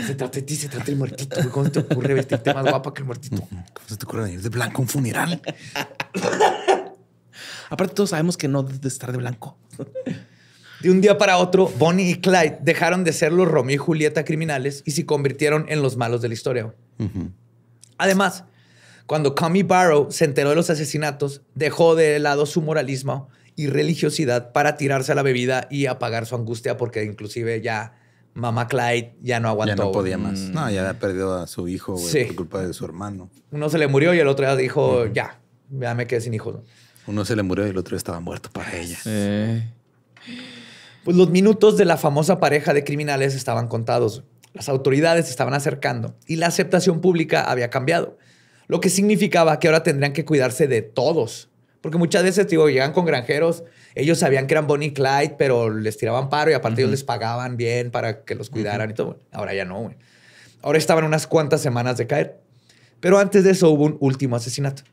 Se trata de ti, se trata del muertito. ¿Cómo te ocurre vestirte más guapa que el muertito? ¿Cómo se te ocurre venir de blanco a un funeral? Aparte, todos sabemos que no de estar de blanco. De un día para otro, Bonnie y Clyde dejaron de ser los Romeo y Julieta criminales y se convirtieron en los malos de la historia. Además, cuando Clyde Barrow se enteró de los asesinatos, dejó de lado su moralismo y religiosidad para tirarse a la bebida y apagar su angustia porque inclusive ya... Mamá Clyde ya no aguantó. Ya no podía más. No, ya había perdido a su hijo, güey, por culpa de su hermano. Uno se le murió y el otro ya dijo, ya me quedé sin hijos. Uno se le murió y el otro estaba muerto para ella. Pues los minutos de la famosa pareja de criminales estaban contados. Las autoridades se estaban acercando y la aceptación pública había cambiado, lo que significaba que ahora tendrían que cuidarse de todos. Porque muchas veces, digo, llegan con granjeros, ellos sabían que eran Bonnie y Clyde, pero les tiraban paro y aparte ellos les pagaban bien para que los cuidaran y todo. Ahora ya no, güey. Ahora estaban unas cuantas semanas de caer. Pero antes de eso hubo un último asesinato.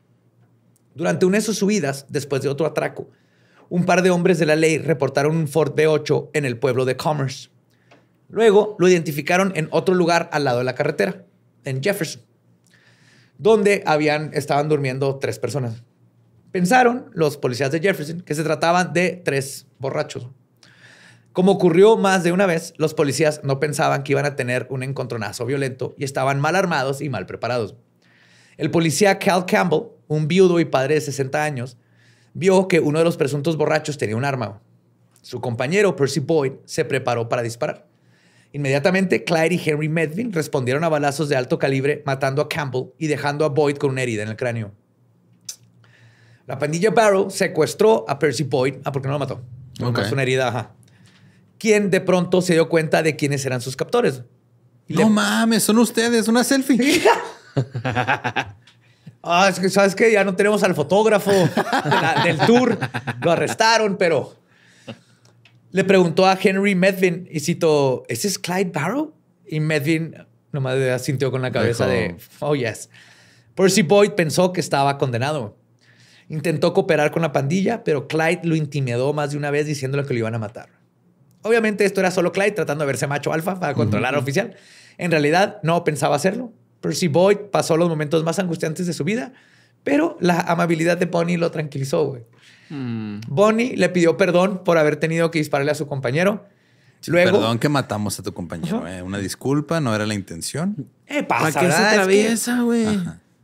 Durante una de sus huidas, después de otro atraco, un par de hombres de la ley reportaron un Ford V8 en el pueblo de Commerce. Luego lo identificaron en otro lugar al lado de la carretera, en Jefferson, donde estaban durmiendo tres personas. Pensaron los policías de Jefferson que se trataban de tres borrachos. Como ocurrió más de una vez, los policías no pensaban que iban a tener un encontronazo violento y estaban mal armados y mal preparados. El policía Cal Campbell, un viudo y padre de 60 años, vio que uno de los presuntos borrachos tenía un arma. Su compañero, Percy Boyd, se preparó para disparar. Inmediatamente, Clyde y Henry Methvin respondieron a balazos de alto calibre, matando a Campbell y dejando a Boyd con una herida en el cráneo. La pandilla Barrow secuestró a Percy Boyd. Ah, porque no lo mató. No causó una herida, ajá. Quien de pronto se dio cuenta de quiénes eran sus captores. No mames, son ustedes. Una selfie. Ah, es que, ¿sabes qué? Ya no tenemos al fotógrafo del tour. Lo arrestaron, pero... Le preguntó a Henry Methvin y citó, ¿ese es Clyde Barrow? Y Methvin nomás asintió con la cabeza de, oh, yes. Percy Boyd pensó que estaba condenado. Intentó cooperar con la pandilla, pero Clyde lo intimidó más de una vez diciéndole que lo iban a matar. Obviamente esto era solo Clyde tratando de verse macho alfa para controlar al oficial. En realidad no pensaba hacerlo. Percy Boyd pasó los momentos más angustiantes de su vida, pero la amabilidad de Bonnie lo tranquilizó, güey. Bonnie le pidió perdón por haber tenido que dispararle a su compañero. Sí, luego, perdón que matamos a tu compañero. Una disculpa, no era la intención. ¿Para qué se atraviesa, güey?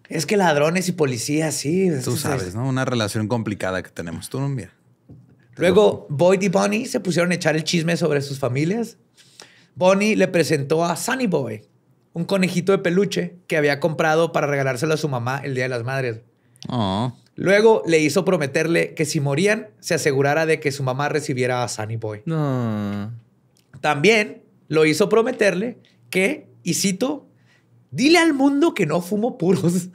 Es que ladrones y policías, sí. Tú sabes, ¿no? Una relación complicada que tenemos. Tú no miras. Luego, Boyd y Bonnie se pusieron a echar el chisme sobre sus familias. Bonnie le presentó a Sunny Boy, un conejito de peluche que había comprado para regalárselo a su mamá el Día de las Madres. Luego le hizo prometerle que si morían, se asegurara de que su mamá recibiera a Sunny Boy. También lo hizo prometerle que, y cito, dile al mundo que no fumo puros.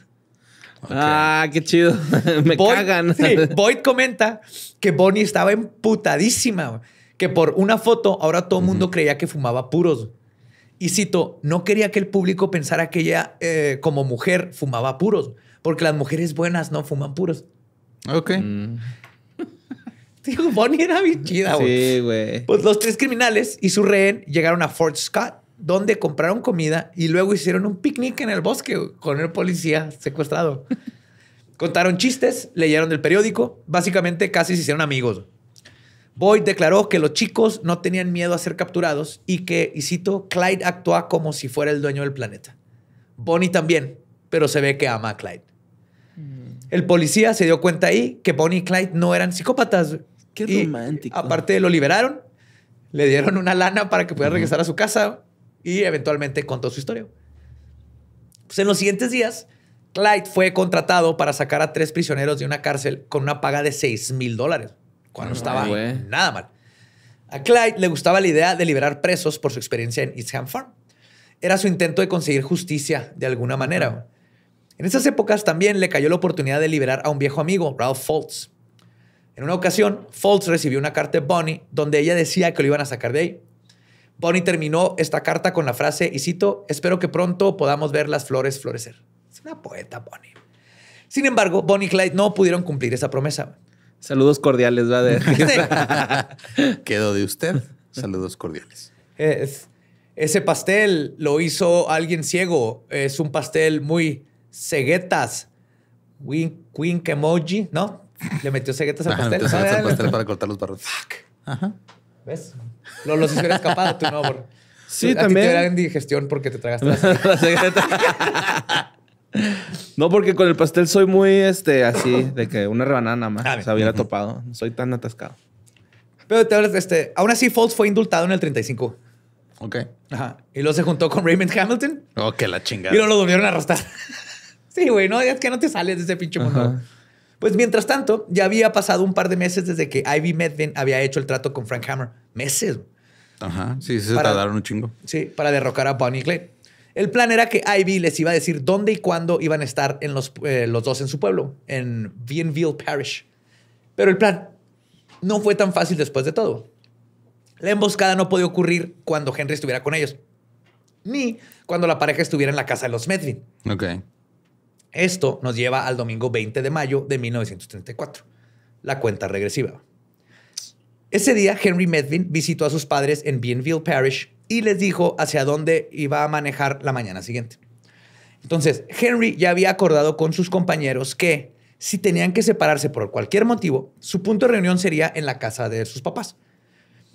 Ah, qué chido. Me cagan. Sí, Boyd comenta que Bonnie estaba emputadísima, que por una foto ahora todo el mundo creía que fumaba puros. Y cito, no quería que el público pensara que ella como mujer fumaba puros. Porque las mujeres buenas no fuman puros. Ok. Tío, Bonnie era bien chida, güey. Sí, güey. Pues los tres criminales y su rehén llegaron a Fort Scott, donde compraron comida y luego hicieron un picnic en el bosque con el policía secuestrado. Contaron chistes, leyeron el periódico. Básicamente casi se hicieron amigos. Boyd declaró que los chicos no tenían miedo a ser capturados y que, y cito, Clyde actúa como si fuera el dueño del planeta. Bonnie también, pero se ve que ama a Clyde. El policía se dio cuenta ahí que Bonnie y Clyde no eran psicópatas. Qué romántico. Aparte, lo liberaron, le dieron una lana para que pudiera regresar a su casa y eventualmente contó su historia. Pues en los siguientes días, Clyde fue contratado para sacar a tres prisioneros de una cárcel con una paga de $6,000, cuando estaba nada mal. A Clyde le gustaba la idea de liberar presos por su experiencia en Eastham Farm. Era su intento de conseguir justicia de alguna manera. En esas épocas también le cayó la oportunidad de liberar a un viejo amigo, Ralph Foltz. En una ocasión, Foltz recibió una carta de Bonnie donde ella decía que lo iban a sacar de ahí. Bonnie terminó esta carta con la frase, y cito, espero que pronto podamos ver las flores florecer. Es una poeta, Bonnie. Sin embargo, Bonnie y Clyde no pudieron cumplir esa promesa. Saludos cordiales, ¿verdad? Quedó de usted. Saludos cordiales. Ese pastel lo hizo alguien ciego. Es un pastel muy... Ceguetas. Wink emoji, ¿no? Le metió ceguetas al pastel. Ceguetas al pastel para cortar los barros. Fuck. ¿Ves? Los hicieron escapado, tú no, bro. Sí, a también. Ti te era indigestión porque te tragaste la cegueta. No, porque con el pastel soy muy así, de que una rebanada nada más se hubiera topado. No soy tan atascado. Pero te hablas, aún así, Foltz fue indultado en el 35. Ok. Y luego se juntó con Raymond Hamilton. Oh, que la chingada. Y luego lo volvieron a arrastrar. Sí, güey, no, es que no te sales de ese pinche mundo. Pues mientras tanto, ya había pasado un par de meses desde que Ivy Methvin había hecho el trato con Frank Hammer. Meses. Ajá, sí, se tardaron un chingo. Sí, para derrocar a Bonnie y Clyde. El plan era que Ivy les iba a decir dónde y cuándo iban a estar en los dos en su pueblo, en Bienville Parish. Pero el plan no fue tan fácil después de todo. La emboscada no podía ocurrir cuando Henry estuviera con ellos, ni cuando la pareja estuviera en la casa de los Methvin. Ok. Esto nos lleva al domingo 20 de mayo de 1934, la cuenta regresiva. Ese día, Henry Methvin visitó a sus padres en Bienville Parish y les dijo hacia dónde iba a manejar la mañana siguiente. Entonces, Henry ya había acordado con sus compañeros que si tenían que separarse por cualquier motivo, su punto de reunión sería en la casa de sus papás.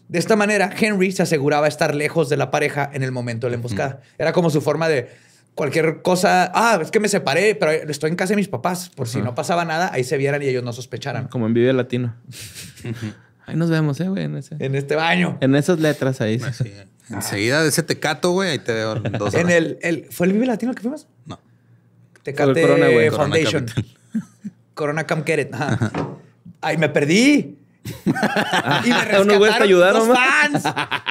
De esta manera, Henry se aseguraba estar lejos de la pareja en el momento de la emboscada. Era como su forma de cualquier cosa. Ah, es que me separé, pero estoy en casa de mis papás. Por si no pasaba nada, ahí se vieran y ellos no sospecharan. Como en Vive Latino. Ahí nos vemos, güey. En este baño. En esas letras ahí. Así, enseguida de ese Tecato, güey, ahí te veo en 2 horas. En ¿Fue el Vive Latino el que fuimos? No. Tecate Corona, güey. Foundation. Corona Come Get It. Ajá. Ay, me perdí. Y me rescataron los fans.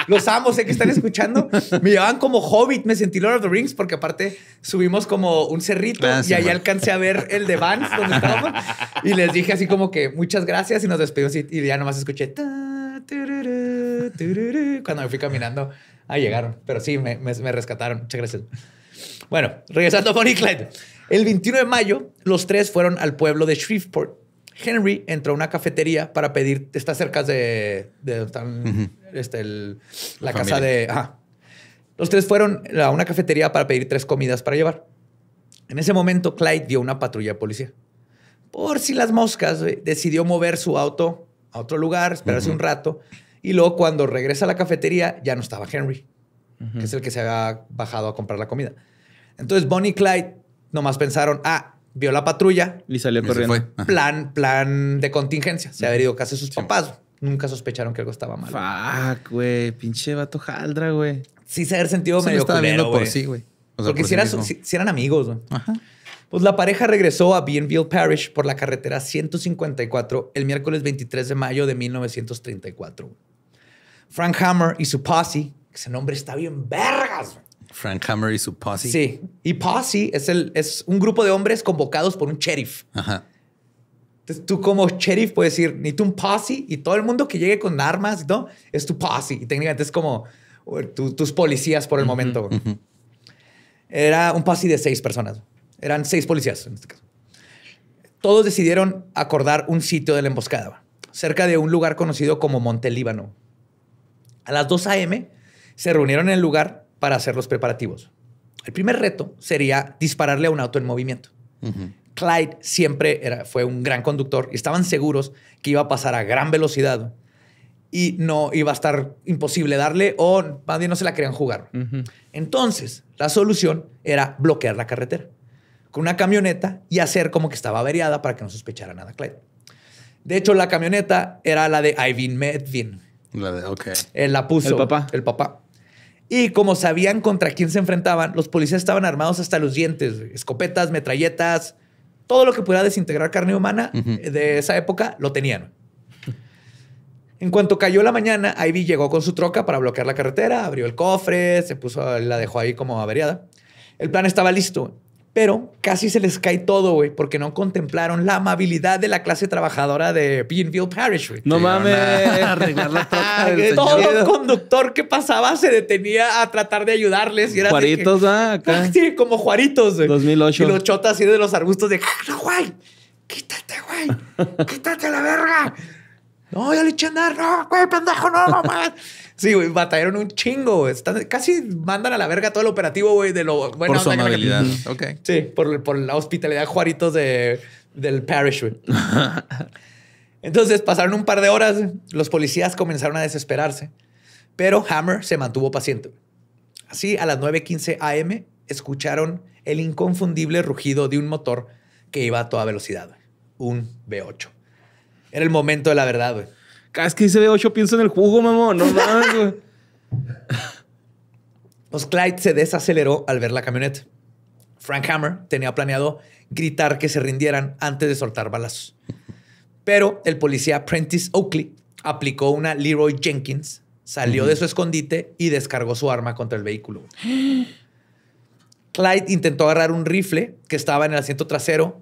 Los amo, sé que están escuchando. Me llevaban como Hobbit. Me sentí Lord of the Rings porque aparte subimos como un cerrito y allá alcancé a ver el de Vance donde estábamos. Y les dije así como que muchas gracias y nos despedimos. Y ya nomás escuché cuando me fui caminando. Ah, llegaron. Pero sí, me rescataron. Muchas gracias. Bueno, regresando a Bonnie y Clyde. El 21 de mayo, los tres fueron al pueblo de Shreveport. Henry entró a una cafetería para pedir... Está cerca de la casa de... Ajá. Los tres fueron a una cafetería para pedir 3 comidas para llevar. En ese momento, Clyde vio una patrulla de policía. Por si las moscas, decidió mover su auto a otro lugar, esperarse un rato. Y luego, cuando regresa a la cafetería, ya no estaba Henry, que es el que se había bajado a comprar la comida. Entonces, Bonnie y Clyde nomás pensaron... Ah, vio la patrulla y salió corriendo. Plan de contingencia. Se había ido casi a sus papás. Nunca sospecharon que algo estaba mal. Fuck, güey. Pinche vato jaldra, güey. Sí, se había sentido medio culero, güey. Sí, güey. O sea, porque si eran amigos, güey. Ajá. Pues la pareja regresó a Bienville Parish por la carretera 154 el miércoles 23 de mayo de 1934. Frank Hammer y su posse, que ese nombre está bien vergas, güey. Frank Hammer y su posse. Sí. Y posse es un grupo de hombres convocados por un sheriff. Ajá. Entonces tú como sheriff puedes decir, necesito un posse y todo el mundo que llegue con armas y todo es tu posse. Y técnicamente es como tus policías por el momento. Era un posse de 6 personas. Eran 6 policías en este caso. Todos decidieron acordar un sitio de la emboscada, cerca de un lugar conocido como Monte Líbano. A las 2 a.m. se reunieron en el lugar para hacer los preparativos. El primer reto sería dispararle a un auto en movimiento. Clyde siempre fue un gran conductor y estaban seguros que iba a pasar a gran velocidad y no iba a estar imposible darle o más bien no se la querían jugar. Entonces, la solución era bloquear la carretera con una camioneta y hacer como que estaba averiada para que no sospechara nada Clyde. De hecho, la camioneta era la de Ivy Methvin. La de, ok. Él la puso. El papá. El papá. Y como sabían contra quién se enfrentaban, los policías estaban armados hasta los dientes. Escopetas, metralletas, todo lo que pudiera desintegrar carne humana de esa época lo tenían. En cuanto cayó la mañana, Ivy llegó con su troca para bloquear la carretera, abrió el cofre, la dejó ahí como averiada. El plan estaba listo, pero casi se les cae todo, güey, porque no contemplaron la amabilidad de la clase trabajadora de Bienville Parish, güey. No mames. Arreglar la troca. Todo conductor que pasaba se detenía a tratar de ayudarles. Y era Juaritos, acá. Sí, como Juaritos, güey. 2008. Y los chotas así de los arbustos de... ¡No, güey! ¡Quítate, güey! ¡Quítate la verga! ¡No, ya le eché a andar! ¡No, güey, pendejo! ¡No, no, mames! Sí, güey, batallaron un chingo, güey. Casi mandan a la verga todo el operativo, güey, de lo bueno. Por su amabilidad. Ok. Sí, por la hospitalidad Juaritos del parish, güey. Entonces pasaron un par de horas, los policías comenzaron a desesperarse, pero Hammer se mantuvo paciente. Así, a las 9:15 a.m., escucharon el inconfundible rugido de un motor que iba a toda velocidad, güey. Un V8. Era el momento de la verdad, güey. Es que dice V8, pienso en el jugo, mamón. No mames, güey. Pues Clyde se desaceleró al ver la camioneta. Frank Hammer tenía planeado gritar que se rindieran antes de soltar balazos. Pero el policía Prentice Oakley aplicó una Leroy Jenkins salió de su escondite y descargó su arma contra el vehículo. Clyde intentó agarrar un rifle que estaba en el asiento trasero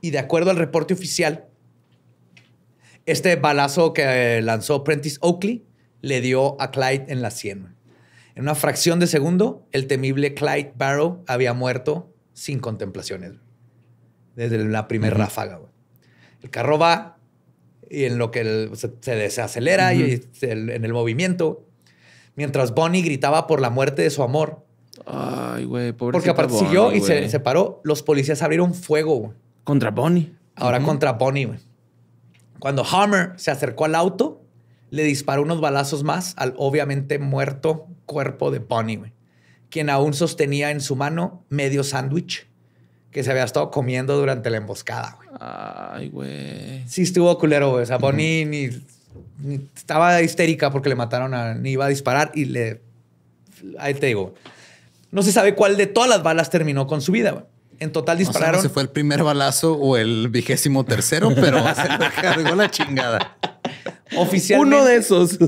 y, de acuerdo al reporte oficial, este balazo que lanzó Prentice Oakley le dio a Clyde en la sien. En una fracción de segundo, el temible Clyde Barrow había muerto sin contemplaciones desde la primera ráfaga. El carro va y en lo que se desacelera y en el movimiento, mientras Bonnie gritaba por la muerte de su amor. Ay, güey, pobrecita. Porque persiguió y se paró. Los policías abrieron fuego. Contra Bonnie. Ahora contra Bonnie, güey. Cuando Hammer se acercó al auto, le disparó unos balazos más al obviamente muerto cuerpo de Bonnie, güey, quien aún sostenía en su mano medio sándwich que se había estado comiendo durante la emboscada, güey. Ay, güey. Sí estuvo culero, güey. O sea, Bonnie ni estaba histérica porque le mataron a... Ni iba a disparar y le... Ahí te digo. No se sabe cuál de todas las balas terminó con su vida, güey. En total dispararon... No sé si fue el primer balazo o el 23º, pero se lo cargó la chingada. Oficialmente... Uno de esos.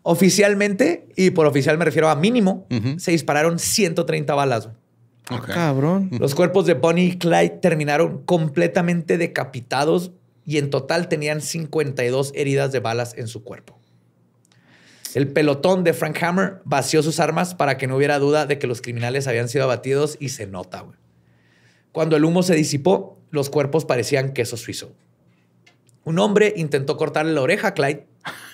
Oficialmente, y por oficial me refiero a mínimo, se dispararon 130 balas. Okay. Cabrón. Los cuerpos de Bonnie y Clyde terminaron completamente decapitados y en total tenían 52 heridas de balas en su cuerpo. El pelotón de Frank Hammer vació sus armas para que no hubiera duda de que los criminales habían sido abatidos, y se nota, güey. Cuando el humo se disipó, los cuerpos parecían queso suizo. Un hombre intentó cortarle la oreja a Clyde.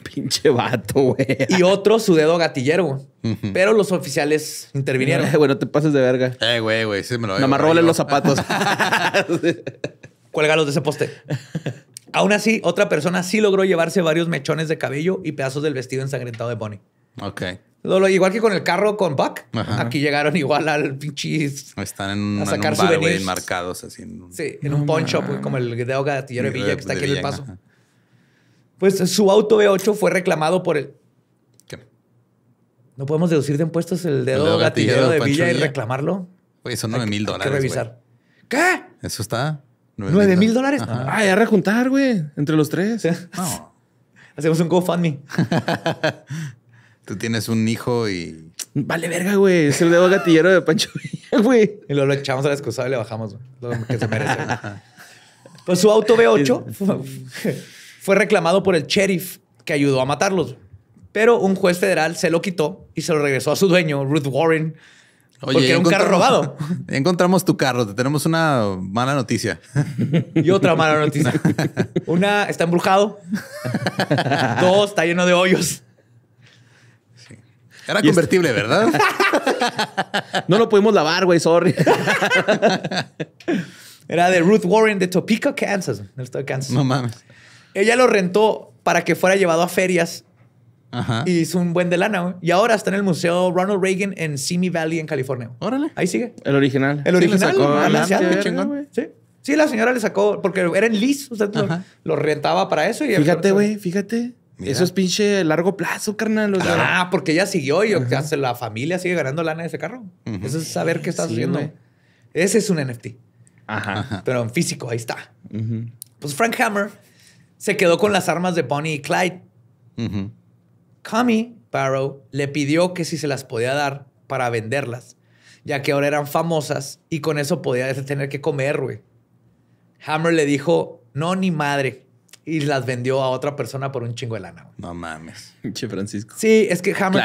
Pinche vato, güey. Y otro su dedo gatillero, güey. Pero los oficiales intervinieron. Bueno, te pases de verga. Güey, sí me lo digo. Nomás róbale los zapatos. Cuélgalos de ese poste. Aún así, otra persona sí logró llevarse varios mechones de cabello y pedazos del vestido ensangrentado de Bonnie. Ok. Igual que con el carro con Buck, aquí llegaron igual al pinche... Están a sacar en un bar, güey, enmarcados así. Sí, en un pawn shop, como el dedo gatillero de Villa, que está aquí en el paso. Ajá. Pues su auto V8 fue reclamado por el... ¿Qué? ¿No podemos deducir de impuestos el dedo gatillero de Villa y reclamarlo? Oye, son $9,000. Hay que revisar. ¿Qué? Eso está... $9,000. Ay, a rejuntar, güey. Entre los tres. ¿Sí? No. Hacemos un GoFundMe. Tú tienes un hijo y... Vale, verga, güey. Es el dedo gatillero de Pancho Villa, güey. Y luego lo echamos al excusado y le bajamos, güey. Lo que se merece. Pues su auto V8 fue reclamado por el sheriff que ayudó a matarlos. Pero un juez federal se lo quitó y se lo regresó a su dueño, Ruth Warren. Oye, porque era un carro robado. Ya encontramos tu carro. Te tenemos una mala noticia. Y otra mala noticia. Una, está embrujado. Dos, está lleno de hoyos. Sí. Era convertible, ¿verdad? No lo pudimos lavar, güey. Sorry. Era de Ruth Warren de Topeka, Kansas. Del estado de Kansas. No mames. Ella lo rentó para que fuera llevado a ferias. Ajá. Y hizo un buen de lana, güey. Y ahora está en el Museo Ronald Reagan en Simi Valley, en California. Órale. Ahí sigue. El original. El original. Sí, sí, la señora le sacó, porque era en lease. O sea, lo rentaba para eso. Y fíjate, güey, fíjate. Mira. Eso es pinche largo plazo, carnal. Porque ella siguió y la familia sigue ganando lana de ese carro. Eso es saber qué estás haciendo. Wey. Ese es un NFT. Pero en físico, ahí está. Pues Frank Hammer se quedó con las armas de Bonnie y Clyde. Cummy Barrow le pidió que si se las podía dar para venderlas, ya que ahora eran famosas y con eso podía tener que comer, güey. Hammer le dijo, no, ni madre. Y las vendió a otra persona por un chingo de lana, güey. No mames. Che Francisco. Sí, es que Hammer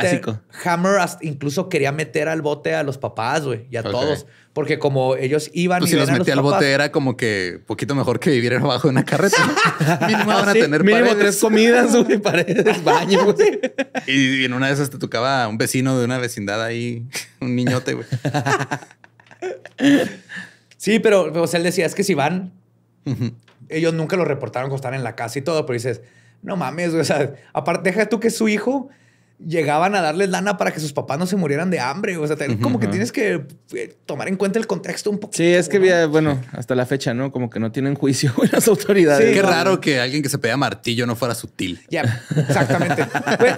hasta incluso quería meter al bote a los papás, güey, y a todos. Porque como ellos iban y los metía al bote, era como que poquito mejor que vivir abajo de una carreta. Mínimo van a tener mínimo 3 comidas, güey, paredes, baños, güey. Y en una de esas te tocaba un vecino de una vecindad ahí, un niñote, güey. Sí, pero o sea, él decía, es que si van... Ellos nunca lo reportaron que estaban en la casa y todo, pero dices, no mames, güey. O sea, aparte, deja tú que su hijo llegaban a darles lana para que sus papás no se murieran de hambre. O sea, como que tienes que tomar en cuenta el contexto un poco. Sí, es que, bueno, hasta la fecha, ¿no? Como que no tienen juicio las autoridades. Sí, qué raro que alguien que se pedía martillo no fuera sutil. Ya, exactamente. Güey,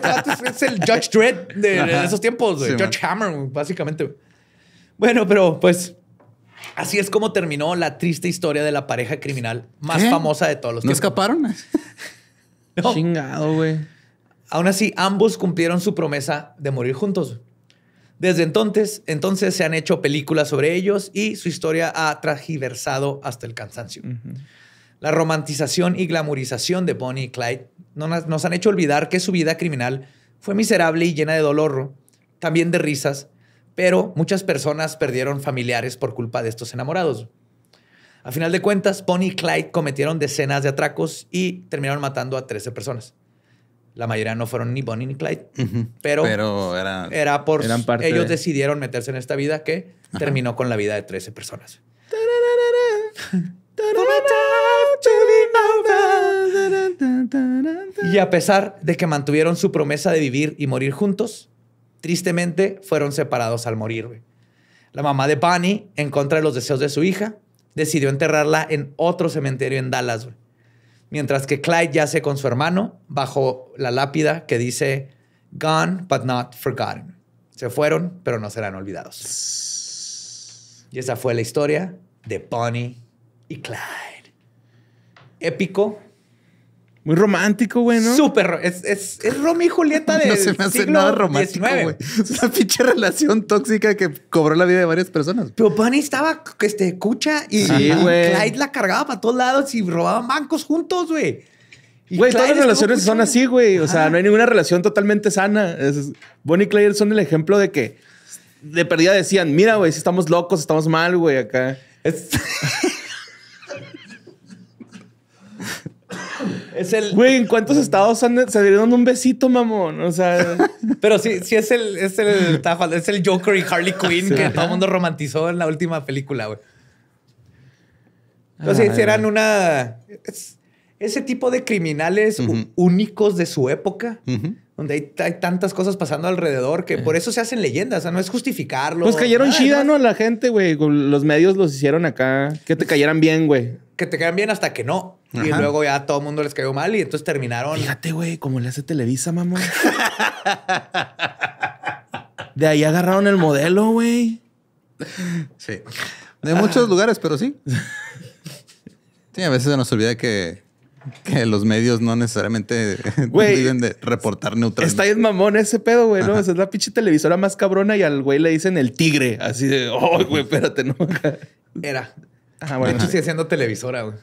es el Judge Dredd de esos tiempos, güey. Sí, Judge Hammer, básicamente. Bueno, pero pues... Así es como terminó la triste historia de la pareja criminal más famosa de todos los tiempos. ¿No escaparon? No. Chingado, güey. Aún así, ambos cumplieron su promesa de morir juntos. Desde entonces se han hecho películas sobre ellos y su historia ha transgiversado hasta el cansancio. Uh-huh. La romantización y glamorización de Bonnie y Clyde nos han hecho olvidar que su vida criminal fue miserable y llena de dolor, también de risas, pero muchas personas perdieron familiares por culpa de estos enamorados. A final de cuentas, Bonnie y Clyde cometieron decenas de atracos y terminaron matando a 13 personas. La mayoría no fueron ni Bonnie ni Clyde, pero era por ellos decidieron meterse en esta vida que terminó con la vida de 13 personas. Y a pesar de que mantuvieron su promesa de vivir y morir juntos, tristemente fueron separados al morir. La mamá de Bonnie, en contra de los deseos de su hija, decidió enterrarla en otro cementerio en Dallas, mientras que Clyde yace con su hermano bajo la lápida que dice "Gone but not forgotten". Se fueron, pero no serán olvidados. Y esa fue la historia de Bonnie y Clyde. Épico. Muy romántico, güey, ¿no? Súper. Es Romeo y Julieta de. No se me hace siglo nada romántico, güey. Es una pinche relación tóxica que cobró la vida de varias personas. Pero Bonnie estaba cucha y Clyde la cargaba para todos lados y robaban bancos juntos, güey. Güey, todas las relaciones son así, güey. O sea, no hay ninguna relación totalmente sana. Bonnie y Clyde son el ejemplo de que de perdida decían: mira, güey, si estamos locos, estamos mal, güey, acá. Güey, ¿en cuántos estados se dieron un besito, mamón? O sea... Pero sí es el Joker y Harley Quinn que todo el mundo romantizó en la última película, güey. Entonces, eran ese tipo de criminales únicos de su época, donde hay tantas cosas pasando alrededor que por eso se hacen leyendas. O sea, no es justificarlo. Pues cayeron chida, ¿no? La gente, güey. Los medios los hicieron acá. Que te cayeran bien, güey. Que te cayeran bien hasta que no. Y luego ya a todo el mundo les cayó mal y entonces terminaron... Fíjate, güey, como le hace Televisa, mamón. De ahí agarraron el modelo, güey. Sí. De muchos lugares, pero sí. Sí, a veces se nos olvida que los medios no necesariamente viven de reportar neutralmente. Está bien mamón ese pedo, güey, ¿no? O sea, es la pinche televisora más cabrona y al güey le dicen el tigre. Así de, oh, güey, espérate, no. Era. Ajá, bueno. De hecho, sigue siendo televisora, güey.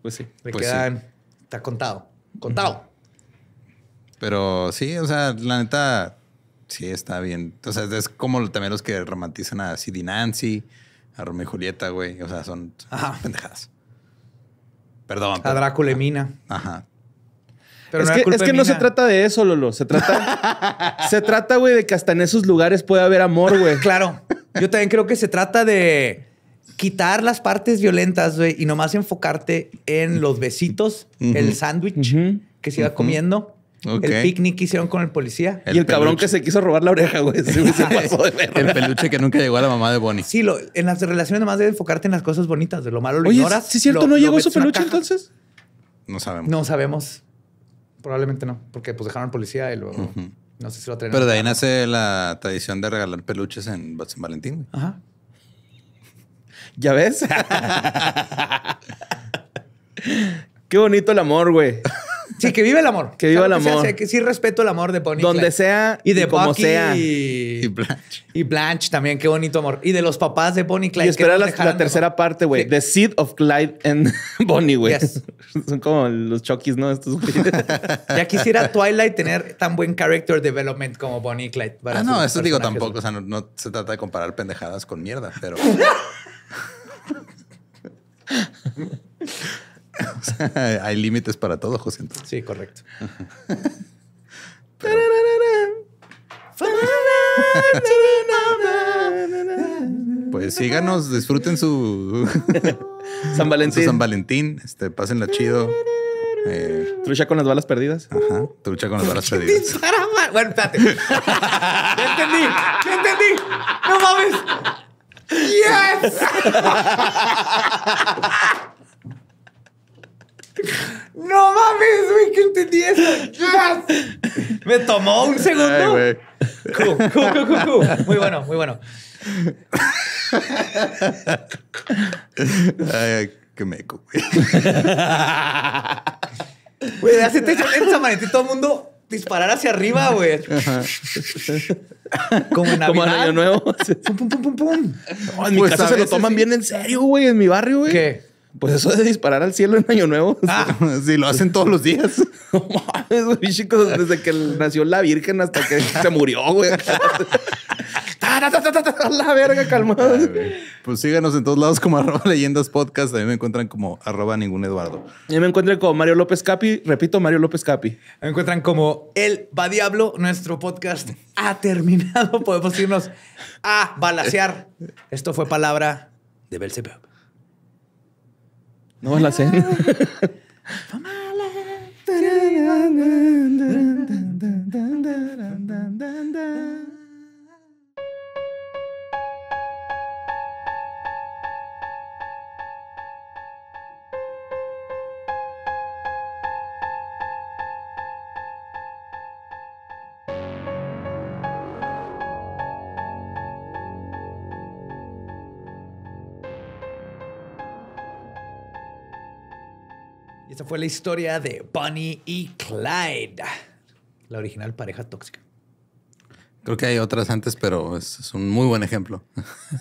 Pues sí. Le quedan... Está contado. Contado. Pero sí, o sea, la neta... Sí, está bien. O sea, es como también los que romantizan a Sid y Nancy, a Romeo y Julieta, güey. O sea, son pendejadas. Perdón. A Drácula y Mina. Ajá. Pero es que no se trata de eso, Lolo. Se trata, güey, de que hasta en esos lugares puede haber amor, güey. Claro. Yo también creo que se trata de... quitar las partes violentas, güey, y nomás enfocarte en los besitos, el sándwich que se iba comiendo, el picnic que hicieron con el policía. Y el cabrón que se quiso robar la oreja, güey. El peluche que nunca llegó a la mamá de Bonnie. Sí, en las relaciones nomás debes enfocarte en las cosas bonitas, de lo malo lo ignoras. ¿Sí es cierto? ¿No llegó su peluche entonces? No sabemos. No sabemos. Probablemente no, porque pues dejaron al policía y luego no sé si lo traen. Pero de ahí nace la tradición de regalar peluches en San Valentín. Ajá. ¿Ya ves? Qué bonito el amor, güey. Sí, que vive el amor. Que viva el amor. Que sí respeto el amor de Bonnie. Donde sea y de como sea. Y Blanche. Y Blanche también. Qué bonito amor. Y de los papás de Bonnie y Clyde. Y espera la tercera parte, güey. The Seed of Clyde and Bonnie, güey. Yes. Son como los Chuckies, ¿no? Estos güeyes. Ya quisiera Twilight tener tan buen character development como Bonnie y Clyde. Ah, no, eso digo tampoco. O sea, no se trata de comparar pendejadas con mierda, pero... O sea, hay límites para todo, José. Entonces. Sí, correcto. Pero... Pues síganos, disfruten su San Valentín. Su San Valentín. Pásenla chido. Trucha con las balas perdidas. Ajá. Trucha con las balas perdidas. Bueno, espérate. Ya entendí. No mames. ¡Yes! ¡No mames, güey! ¡Que entendí eso! ¡Yes! Me tomó un segundo. Güey. Cool. Muy bueno. Ay, qué meco, güey. Güey, hace 3 años en San Valentín todo el mundo... disparar hacia arriba, güey. Como en Navidad. Como en Año Nuevo. Pum, pum, pum, pum, pum. No, en mi casa se lo toman bien en serio, güey, en mi barrio, güey. ¿Qué? Pues eso de disparar al cielo en Año Nuevo. Ah, sí, lo hacen todos los días. No mames, güey, chicos. Desde que nació la Virgen hasta que se murió, güey. La verga, calmado. Pues síganos en todos lados como @leyendaspodcast. A mí me encuentran como @ninguneduardo. A mí me encuentran como Mario López Capi. Repito, Mario López Capi. Me encuentran como El Va Diablo. Nuestro podcast ha terminado. Podemos irnos a balacear. Esto fue Palabra de Belzebub. No, la cena. Esta fue la historia de Bonnie y Clyde, la original pareja tóxica. Creo que hay otras antes, pero es un muy buen ejemplo.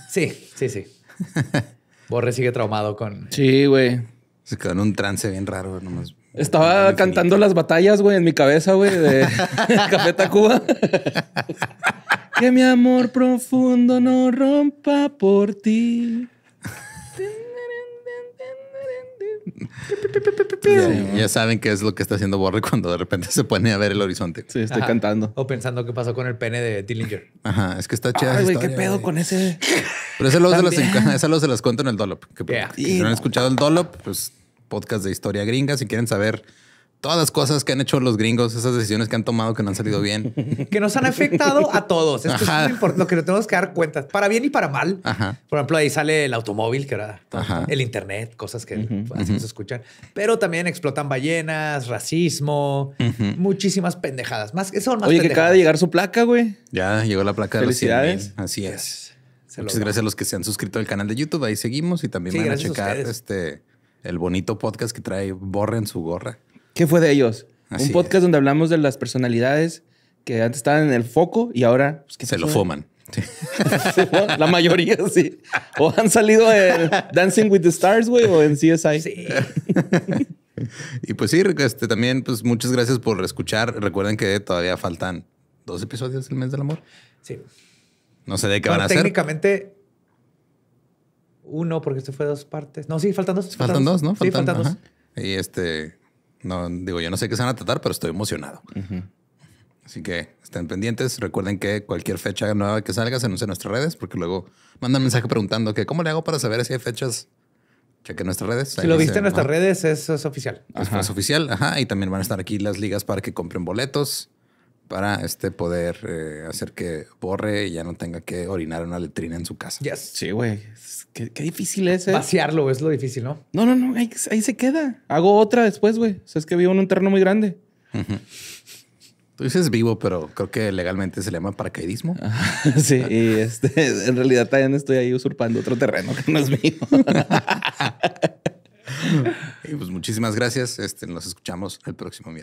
Sí, sí, sí. Borre sigue traumado con... Sí, güey. Se quedó en un trance bien raro. Nomás estaba cantando las batallas, güey, en mi cabeza, güey, de Café Tacuba. Que mi amor profundo no rompa por ti. Ya saben qué es lo que está haciendo Borre cuando de repente se pone a ver el horizonte. Sí, estoy cantando. O pensando qué pasó con el pene de Dillinger. Ajá, es que está chida. Ay, güey, qué pedo con ese. Pero esa los se las cuento en el Dollop. Si no han escuchado el Dollop, pues podcast de historia gringa. Si quieren saber todas las cosas que han hecho los gringos, esas decisiones que han tomado que no han salido bien, que nos han afectado a todos. Esto es importante, lo que nos tenemos que dar cuenta, para bien y para mal. Ajá. Por ejemplo, ahí sale el automóvil, que era el internet, cosas que así nos escuchan. Pero también explotan ballenas, racismo, muchísimas pendejadas. Más que son más. Oye, pendejadas. Que acaba de llegar su placa, güey. Ya llegó la placa de los 100,000. Así es. Muchas gracias a los que se han suscrito al canal de YouTube. Ahí seguimos y también sí, van a checar el bonito podcast que trae Borre en su gorra. ¿Qué fue de ellos? Así un podcast donde hablamos de las personalidades que antes estaban en el foco y ahora... Pues, se lo fuman. Sí. La mayoría, sí. O han salido en Dancing with the Stars, güey, o en CSI. Sí. Y pues sí, también pues muchas gracias por escuchar. Recuerden que todavía faltan 2 episodios del Mes del Amor. Sí. No sé de qué van a hacer. Técnicamente... Uno, porque esto fue 2 partes. No, sí, faltan 2. Faltan 2, ¿no? Sí, faltan 2. Y no, digo, yo no sé qué se van a tratar, pero estoy emocionado. Así que estén pendientes. Recuerden que cualquier fecha nueva que salga se anuncia en nuestras redes, porque luego mandan mensaje preguntando que cómo le hago para saber si hay fechas. Chequen nuestras redes. Si lo viste en nuestras redes, eso es oficial. Eso es oficial. Ajá. Y también van a estar aquí las ligas para que compren boletos para poder hacer que Borre y ya no tenga que orinar una letrina en su casa. Yes. Sí, güey. Qué difícil es. Vaciarlo es lo difícil, ¿no? No, no, no. Ahí se queda. Hago otra después, güey. O sea, es que vivo en un terreno muy grande. Tú dices vivo, pero creo que legalmente se le llama paracaidismo. Sí, y en realidad también estoy ahí usurpando otro terreno que no es mío. Y pues muchísimas gracias. Nos escuchamos el próximo miércoles.